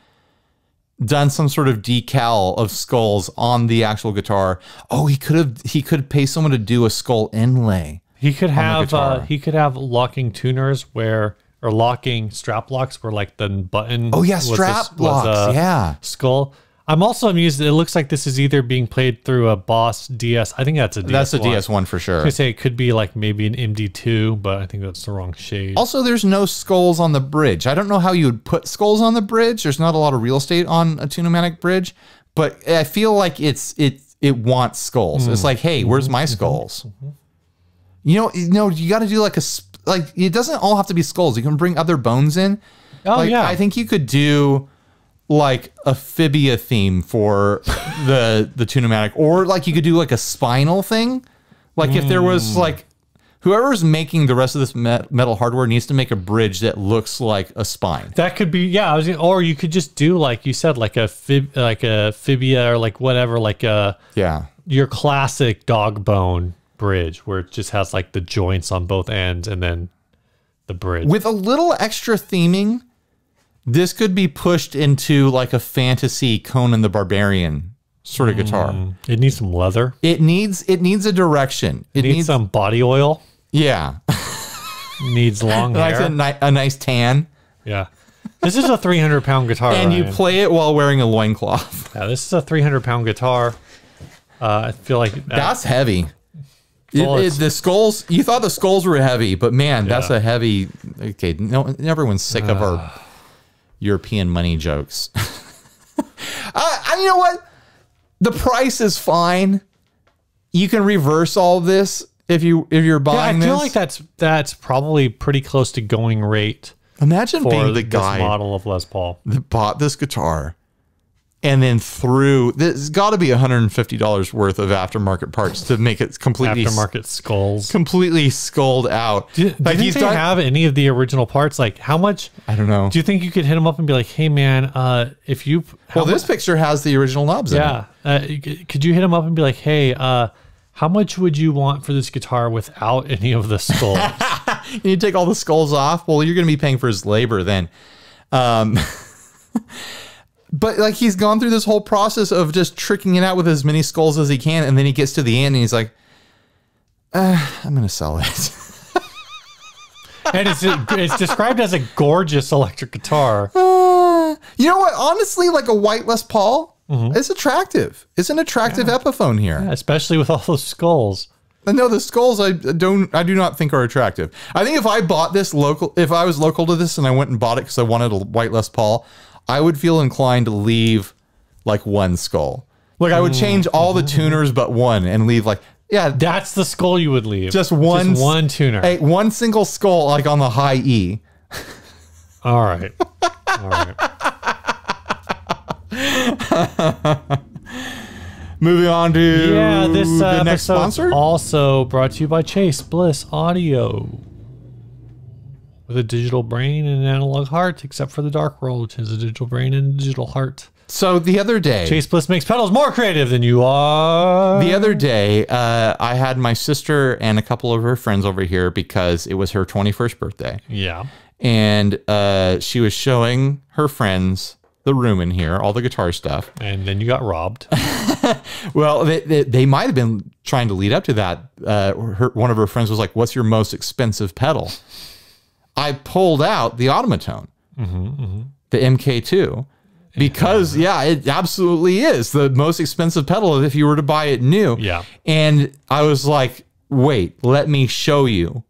done some sort of decal of skulls on the actual guitar. Oh, he could have he could pay someone to do a skull inlay. He could have uh, he could have locking tuners where or locking strap locks where like the button. Oh yeah, strap was, locks. Was a yeah, skull. I'm also amused that it looks like this is either being played through a Boss D S. I think that's a D S one. That's a D S one for sure. I was gonna say it could be like maybe an M D two, but I think that's the wrong shade. Also, there's no skulls on the bridge. I don't know how you would put skulls on the bridge. There's not a lot of real estate on a Tune-O-Matic bridge, but I feel like it's it it wants skulls. Mm. It's like, hey, where's my skulls? Mm-hmm. You know, you know, you got to do like a like. It doesn't all have to be skulls. You can bring other bones in. Oh like, yeah, I think you could do like a fibia theme for the the Tune-O-Matic, or like you could do like a spinal thing. Like mm. if there was like whoever's making the rest of this metal hardware needs to make a bridge that looks like a spine. That could be yeah. I was, or you could just do like you said, like a fib, like a fibia, or like whatever, like a yeah your classic dog bone bridge where it just has like the joints on both ends and then the bridge with a little extra theming. This could be pushed into like a fantasy Conan the Barbarian sort of mm. guitar. It needs some leather. It needs it needs a direction. It, it needs, needs some body oil. Yeah. Needs long hair. Like a, ni a nice tan. Yeah. This is a three hundred pound guitar. And Ryan. You play it while wearing a loincloth. Yeah, this is a three hundred pound guitar. Uh, I feel like... That's uh, heavy. Well, it, it, the skulls, you thought the skulls were heavy, but man, yeah. that's a heavy... Okay, no, everyone's sick uh. of our... European money jokes. uh, I, you know what? The price is fine. You can reverse all of this if you if you're buying. Yeah, I feel this. like that's that's probably pretty close to going rate. Imagine for being the this guy model of Les Paul that bought this guitar, and then threw. There's got to be one hundred fifty dollars worth of aftermarket parts to make it completely aftermarket skulls, completely sculled out. Do, like do you think they have any of the original parts? Like how much? I don't know. Do you think you could hit him up and be like, "Hey man, uh, if you well, this picture has the original knobs." Yeah, in it. Uh, could you hit him up and be like, "Hey, uh, how much would you want for this guitar without any of the skulls?" You take all the skulls off. Well, you're going to be paying for his labor then. Um, But like he's gone through this whole process of just tricking it out with as many skulls as he can, and then he gets to the end and he's like, uh, "I'm gonna sell it." And it's it's described as a gorgeous electric guitar. Uh, you know what? Honestly, like a white Les Paul, mm-hmm. it's attractive. It's an attractive yeah. Epiphone here, yeah, especially with all those skulls. No, the skulls I don't. I do not think are attractive. I think if I bought this local, if I was local to this and I went and bought it because I wanted a white Les Paul, I would feel inclined to leave like one skull. Like I would change all the tuners but one and leave like, yeah. That's the skull you would leave. Just one. Just one tuner. A, one single skull like on the high E. All right. All right. Moving on to yeah, this, uh, the next sponsor. Also brought to you by Chase Bliss Audio. With a digital brain and an analog heart, except for the Dark World, which has a digital brain and a digital heart. So the other day... Chase Bliss makes pedals more creative than you are. The other day, uh, I had my sister and a couple of her friends over here because it was her twenty-first birthday. Yeah. And uh, she was showing her friends the room in here, all the guitar stuff. And then you got robbed. Well, they, they, they might have been trying to lead up to that. Uh, her, one of her friends was like, "What's your most expensive pedal?" I pulled out the Automatone, mm-hmm, mm-hmm. the M K two, because yeah. yeah, it absolutely is the most expensive pedal if you were to buy it new. Yeah. And I was like, wait, let me show you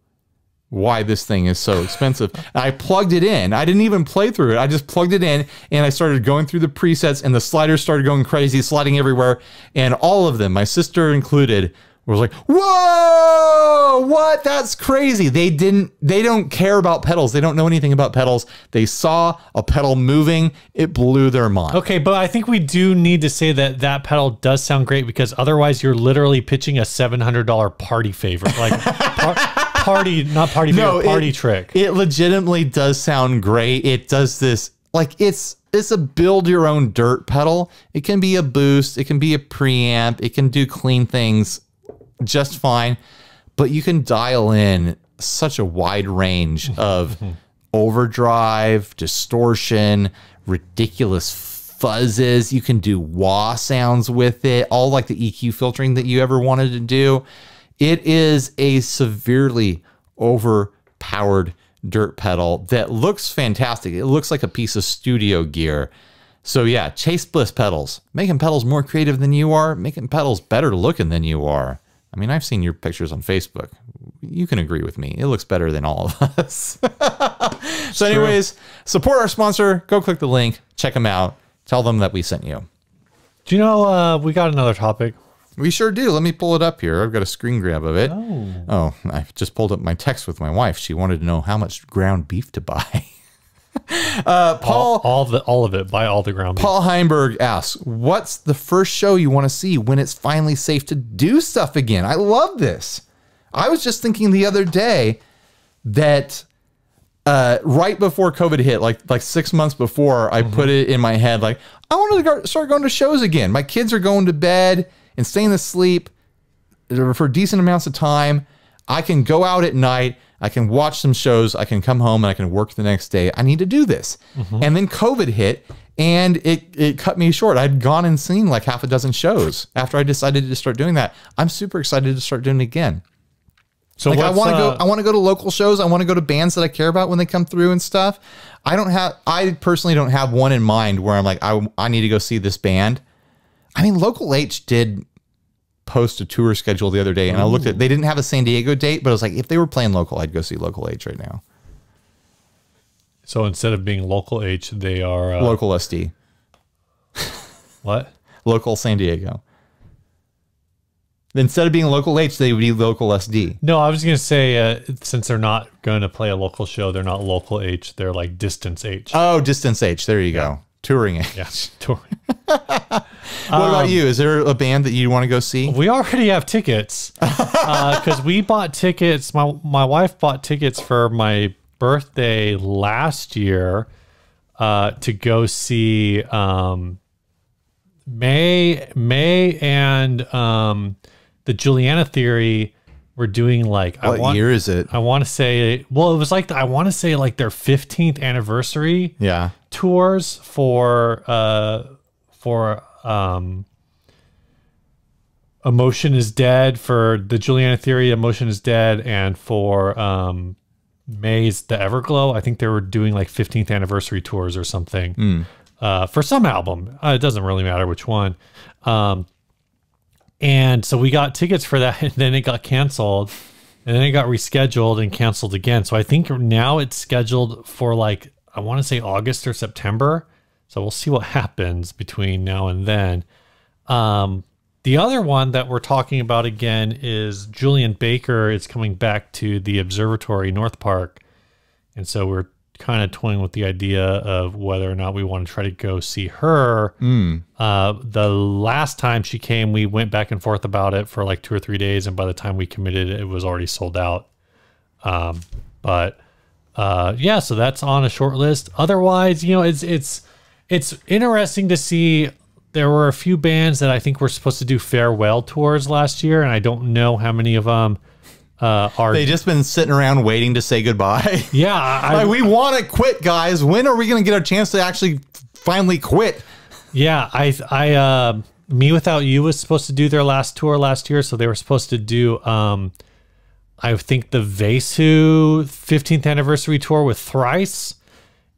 why this thing is so expensive. I plugged it in. I didn't even play through it. I just plugged it in and I started going through the presets and the sliders started going crazy, sliding everywhere. And all of them, my sister included, was like, whoa, what? That's crazy. They didn't, they don't care about pedals. They don't know anything about pedals. They saw a pedal moving. It blew their mind. Okay, but I think we do need to say that that pedal does sound great because otherwise you're literally pitching a seven hundred dollar party favor. Like par party, not party favor, no, party it, trick. It legitimately does sound great. It does this, like it's, it's a build your own dirt pedal. It can be a boost. It can be a preamp. It can do clean things just fine, but you can dial in such a wide range of overdrive, distortion, ridiculous fuzzes. You can do wah sounds with it, all like the E Q filtering that you ever wanted to do. It is a severely overpowered dirt pedal that looks fantastic. It looks like a piece of studio gear, So yeah, chase bliss pedals. Making pedals more creative than you are, making pedals better looking than you are. I mean, I've seen your pictures on Facebook. You can agree with me. It looks better than all of us. So anyways, support our sponsor. Go click the link. Check them out. Tell them that we sent you. Do you know uh, we got another topic? We sure do. Let me pull it up here. I've got a screen grab of it. Oh, oh I just pulled up my text with my wife. She wanted to know how much ground beef to buy. uh, Paul, all, all, the, all of it. Buy all the ground beef. Paul Heinberg asks, what's the first show you want to see when it's finally safe to do stuff again? I love this. I was just thinking the other day that uh, right before COVID hit, like like six months before, I mm-hmm. put it in my head, like, I wanted to go, start going to shows again. My kids are going to bed and staying asleep for decent amounts of time. I can go out at night. I can watch some shows. I can come home and I can work the next day. I need to do this. Mm-hmm. And then COVID hit and it, it cut me short. I'd gone and seen like half a dozen shows after I decided to start doing that. I'm super excited to start doing it again. So like I want to uh, go. I want to go to local shows. I want to go to bands that I care about when they come through and stuff. I don't have. I personally don't have one in mind where I'm like, I I need to go see this band. I mean, Local H did post a tour schedule the other day, and ooh. I looked at. They didn't have a San Diego date, but I was like, if they were playing local, I'd go see Local H right now. So instead of being Local H, they are uh, Local S D. What? Local San Diego. Instead of being Local H, they would be Local S D. No, I was going to say, uh, since they're not going to play a local show, they're not Local H. They're like Distance H. Oh, Distance H. There you go. Touring H. Yeah, touring. What um, about you? Is there a band that you want to go see? We already have tickets because uh, we bought tickets. My, my wife bought tickets for my birthday last year uh, to go see um, May, May and... Um, the Juliana Theory were doing like, what I want, year is it? I want to say, well, it was like, the, I want to say like their fifteenth anniversary yeah. tours for, uh, for, um, Emotion is Dead, for the Juliana Theory, Emotion is Dead. And for, um, May's The Everglow, I think they were doing like fifteenth anniversary tours or something, mm. uh, for some album. Uh, it doesn't really matter which one. Um, And so we got tickets for that, and then it got canceled, and then it got rescheduled and canceled again. So I think now it's scheduled for like, I want to say August or September. So we'll see what happens between now and then. Um, the other one that we're talking about again is Julian Baker is coming back to the Observatory North Park. And so we're kind of toying with the idea of whether or not we want to try to go see her. Mm. Uh, the last time she came, we went back and forth about it for like two or three days. And by the time we committed, it was already sold out. Um, but, uh, yeah, so that's on a short list. Otherwise, you know, it's, it's, it's interesting to see. There were a few bands that I think were supposed to do farewell tours last year. And I don't know how many of them, Uh, are they just been sitting around waiting to say goodbye? Yeah. I, like, we want to quit, guys. When are we going to get a chance to actually finally quit? Yeah. I, I, uh, Me Without You was supposed to do their last tour last year. So they were supposed to do, um, I think the Vesu fifteenth anniversary tour with Thrice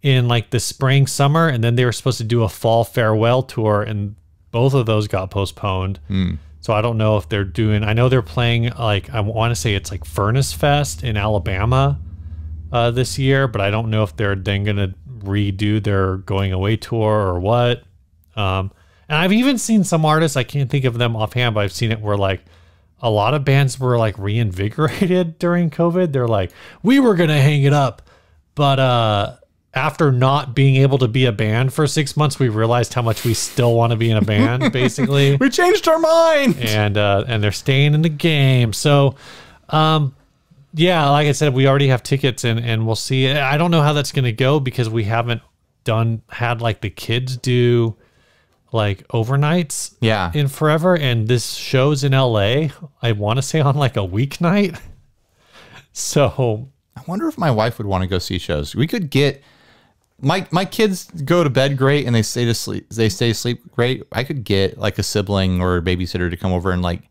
in like the spring, summer. And then they were supposed to do a fall farewell tour. And both of those got postponed. Mm. So I don't know if they're doing, I know they're playing like, I want to say it's like Furnace Fest in Alabama uh, this year, but I don't know if they're then going to redo their going away tour or what. Um, and I've even seen some artists, I can't think of them offhand, but I've seen it where like a lot of bands were like reinvigorated during COVID. They're like, we were going to hang it up, but uh, after not being able to be a band for six months, we realized how much we still want to be in a band, basically. We changed our mind. And uh, and they're staying in the game. So, um, yeah, like I said, we already have tickets, and, and we'll see. I don't know how that's going to go because we haven't done had, like, the kids do, like, overnights yeah. in forever. And this show's in L A, I want to say, on, like, a weeknight. So I wonder if my wife would want to go see shows. We could get... My my kids go to bed great and they stay to sleep. They stay asleep great. I could get like a sibling or a babysitter to come over and like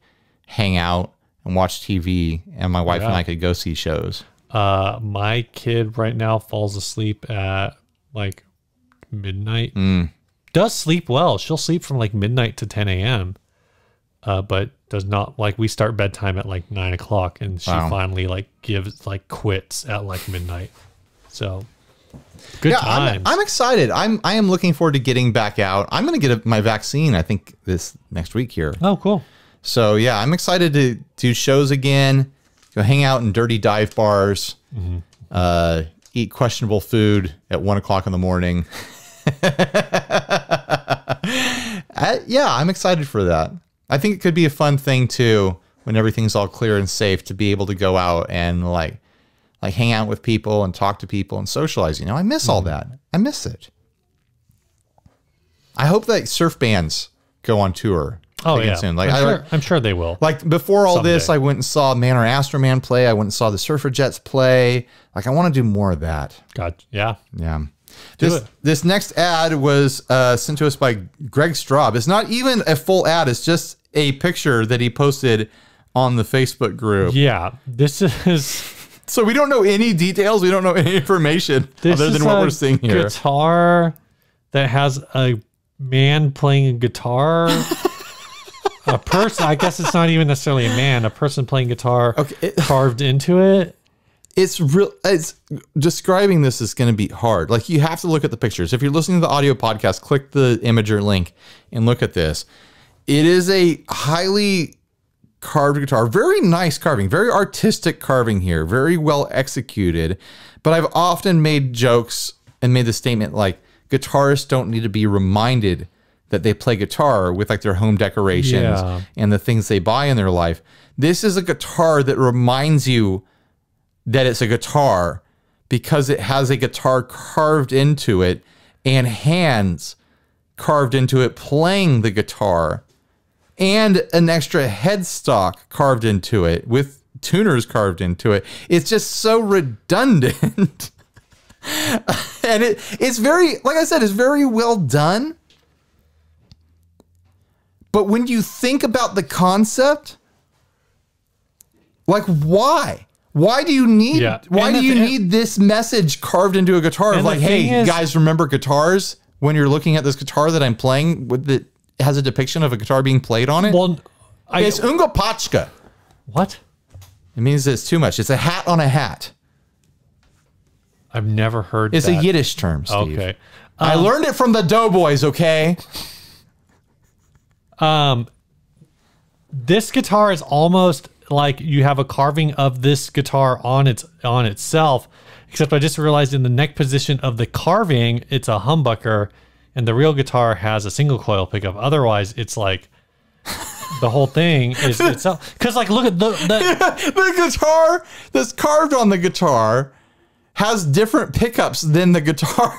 hang out and watch T V, and my wife yeah. and I could go see shows. Uh, my kid right now falls asleep at like midnight. Mm. does sleep well. She'll sleep from like midnight to ten a m Uh, but does not, like, we start bedtime at like nine o'clock and she wow. finally like gives like quits at like midnight. So good yeah, times. I'm, I'm excited. I'm, I am looking forward to getting back out. I'm going to get a, my vaccine, I think this next week here. Oh, cool. So yeah, I'm excited to do shows again, go hang out in dirty dive bars, mm-hmm. uh, eat questionable food at one o'clock in the morning. I, yeah, I'm excited for that. I think it could be a fun thing too, when everything's all clear and safe, to be able to go out and like, like hang out with people and talk to people and socialize. You know, I miss mm-hmm. all that. I miss it. I hope that surf bands go on tour. Oh yeah, soon. Like, I'm, I, sure, I'm sure they will. Like before all Someday. this, I went and saw Manor Astroman play. I went and saw the Surfer Jets play. Like I want to do more of that. God, yeah, yeah. Do this it. This next ad was uh, sent to us by Greg Straub. It's not even a full ad. It's just a picture that he posted on the Facebook group. Yeah, this is. So we don't know any details. We don't know any information other than what we're seeing here. Guitar that has a man playing a guitar. A person. I guess it's not even necessarily a man. A person playing guitar okay, it, carved into it. It's real. It's describing this is going to be hard. Like you have to look at the pictures. If you're listening to the audio podcast, click the Imager link and look at this. It is a highly carved guitar. Very nice carving, very artistic carving here. Very well executed. But I've often made jokes and made the statement like guitarists don't need to be reminded that they play guitar with like their home decorations yeah. and the things they buy in their life. This is a guitar that reminds you that it's a guitar because it has a guitar carved into it and hands carved into it playing the guitar and an extra headstock carved into it with tuners carved into it. It's just so redundant. And it it's very, like I said, it's very well done. But when you think about the concept, like why? Why do you need yeah. why and do you th need this message carved into a guitar of like, hey, is, guys, remember guitars when you're looking at this guitar that I'm playing with that has a depiction of a guitar being played on it? Well, I, it's Unga Pachka. What? It means it's too much. It's a hat on a hat. I've never heard it's that. It's a Yiddish term, Steve. Okay. Um, I learned it from the Doughboys, okay? Um this guitar is almost like you have a carving of this guitar on its on itself, except I just realized in the neck position of the carving, it's a humbucker, and the real guitar has a single coil pickup. Otherwise, it's like the whole thing is itself. Because like, look at the the, the guitar that's carved on the guitar has different pickups than the guitar.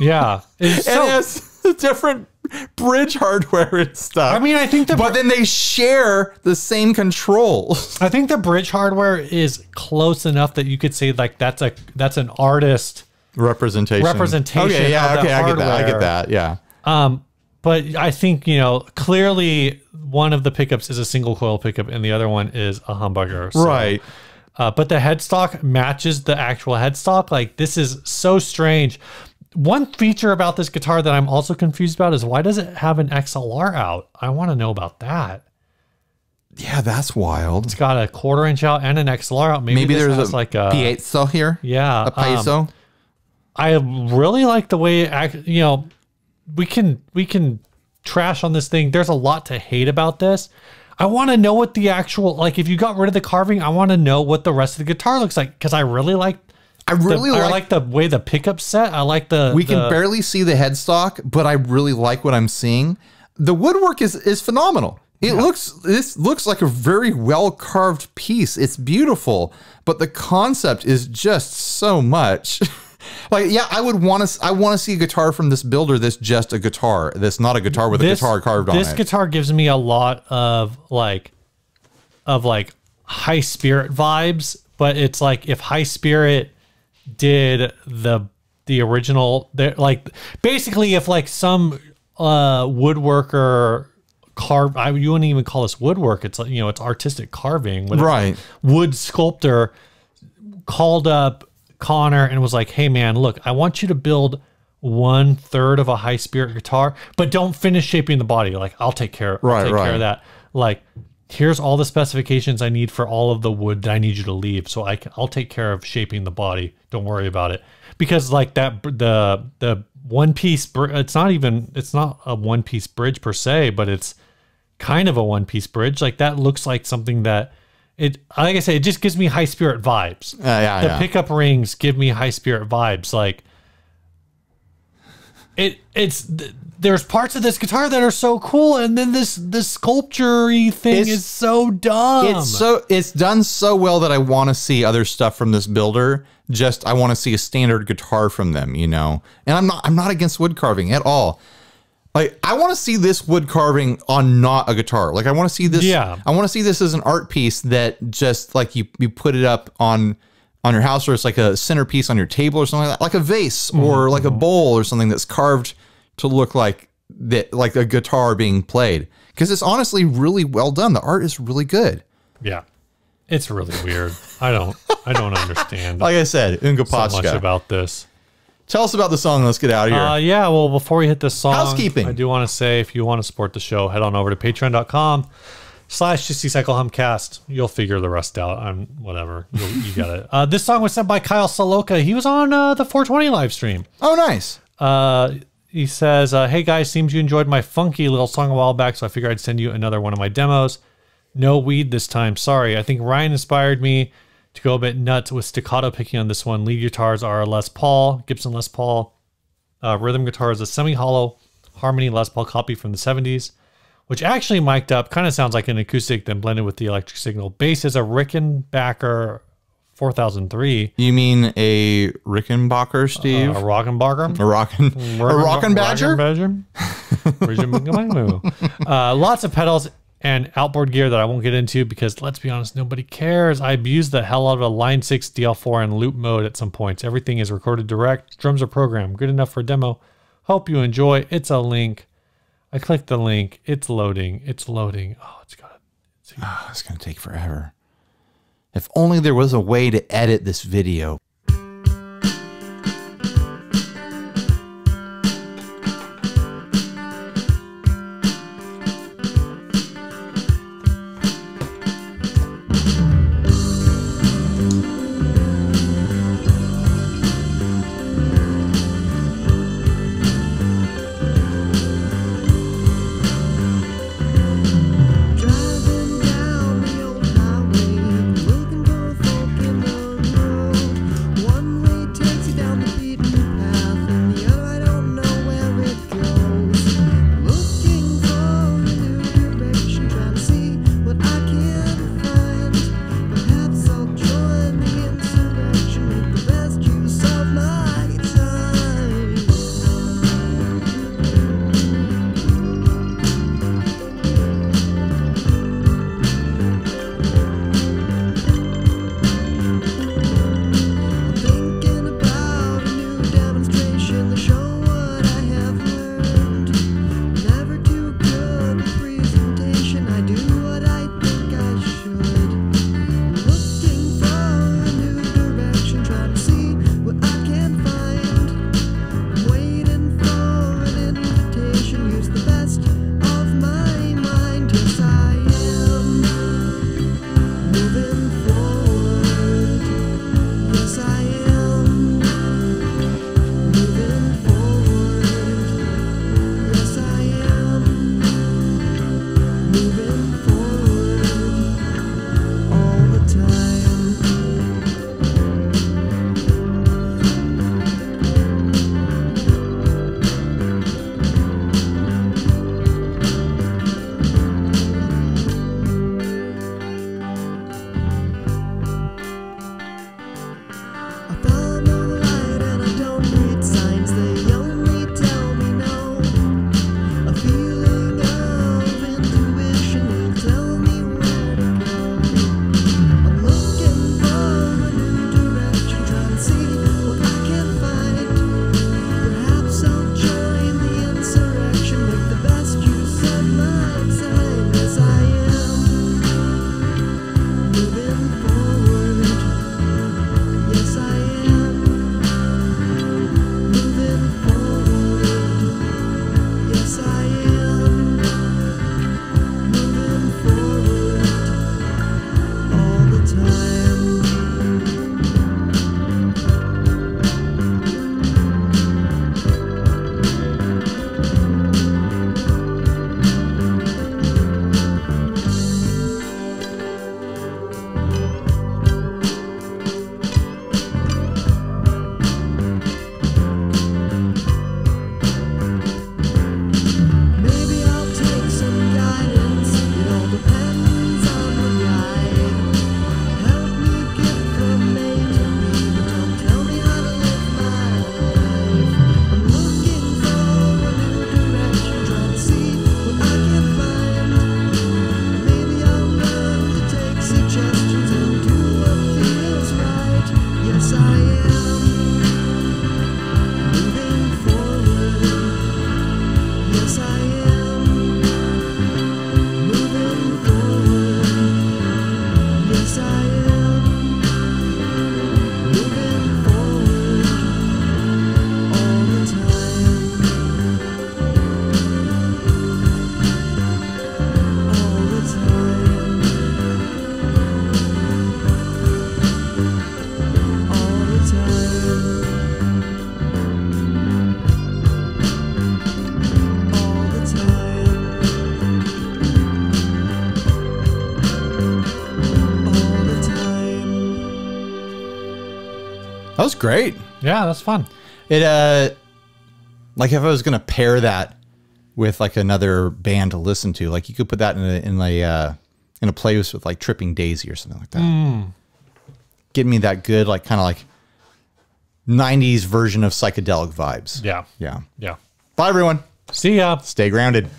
Yeah, it's so, and it has different bridge hardware and stuff. I mean, I think the but then they share the same controls. I think the bridge hardware is close enough that you could say like that's a that's an artist representation. Representation. Okay, yeah, of okay, that I hardware. get that. I get that. Yeah. Um, but I think you know clearly one of the pickups is a single coil pickup and the other one is a humbucker. So, right. Uh, but the headstock matches the actual headstock. Like this is so strange. One feature about this guitar that I'm also confused about is why does it have an X L R out? I want to know about that. Yeah, that's wild. It's got a quarter inch out and an X L R out. Maybe, Maybe there's a like a piezo here. Yeah, a piezo. Um, I really like the way it, you know, we can we can trash on this thing. There's a lot to hate about this. I want to know what the actual like. If you got rid of the carving, I want to know what the rest of the guitar looks like because I really like. I really the, like, I like the way the pickup's set. I like the... We the, can barely see the headstock, but I really like what I'm seeing. The woodwork is is phenomenal. It yeah. looks this looks like a very well-carved piece. It's beautiful, but the concept is just so much. Like, yeah, I would want to I want to see a guitar from this builder that's just a guitar. That's not a guitar with this, a guitar carved on it. This guitar gives me a lot of, like, of, like, High Spirit vibes, but it's like if High Spirit... did the the original there like basically if like some uh woodworker carved I you wouldn't even call this woodwork, it's like you know it's artistic carving, right? Wood sculptor called up Connor and was like, hey man, look, I want you to build one third of a High Spirit guitar, but don't finish shaping the body. Like, I'll take care, right, I'll take right. care of that. Like, here's all the specifications I need for all of the wood that I need you to leave. So I can, I'll take care of shaping the body. Don't worry about it. Because like that, the, the one piece, it's not even, it's not a one piece bridge per se, but it's kind of a one piece bridge. Like that looks like something that it, like I say, it just gives me High Spirit vibes. Uh, yeah, the yeah. pickup rings give me High Spirit vibes. Like, It it's there's parts of this guitar that are so cool, and then this this sculpture-y thing it's, is so dumb. It's so it's done so well that I want to see other stuff from this builder. Just I want to see a standard guitar from them, you know. And I'm not I'm not against wood carving at all. Like I want to see this wood carving on not a guitar. Like I want to see this. Yeah. I want to see this as an art piece that just like you you put it up on. on your house, or it's like a centerpiece on your table or something like that, like a vase or like a bowl or something that's carved to look like that, like a guitar being played. Cause it's honestly really well done. The art is really good. Yeah. It's really weird. I don't, I don't understand. Like I said, Unga so much about this. Tell us about the song. Let's get out of here. Uh, yeah. Well, before we hit this song, housekeeping. I do want to say, if you want to support the show, head on over to patreon dot com. Slash Sixty Cycle Humcast. You'll figure the rest out. I'm whatever. You'll, you got it. Uh, this song was sent by Kyle Saloka. He was on uh, the four twenty live stream. Oh, nice. Uh, he says, uh, "Hey guys, seems you enjoyed my funky little song a while back, so I figured I'd send you another one of my demos. No weed this time. Sorry. I think Ryan inspired me to go a bit nuts with staccato picking on this one. Lead guitars are a Les Paul, Gibson Les Paul. Uh, rhythm guitar is a semi-hollow Harmony Les Paul copy from the seventies. Which actually mic'd up, kind of sounds like an acoustic, then blended with the electric signal. Bass is a Rickenbacker four thousand three. You mean a Rickenbacker, Steve? Uh, a Rockenbacker? A Rocken, Rocken Badger? uh, lots of pedals and outboard gear that I won't get into because, let's be honest, nobody cares. I abused the hell out of a Line six D L four in loop mode at some points. Everything is recorded direct. Drums are programmed. Good enough for a demo. Hope you enjoy. It's a link. I clicked the link. It's loading. It's loading. Oh, it's got. It's, oh, it's gonna take forever. If only there was a way to edit this video. Tell That was great. Yeah, that's fun. It uh, like if I was gonna pair that with like another band to listen to, like you could put that in a in a uh, in a playlist with like Tripping Daisy or something like that. Mm. Give me that good like kind of like nineties version of psychedelic vibes. Yeah, yeah, yeah. Bye everyone. See ya. Stay grounded.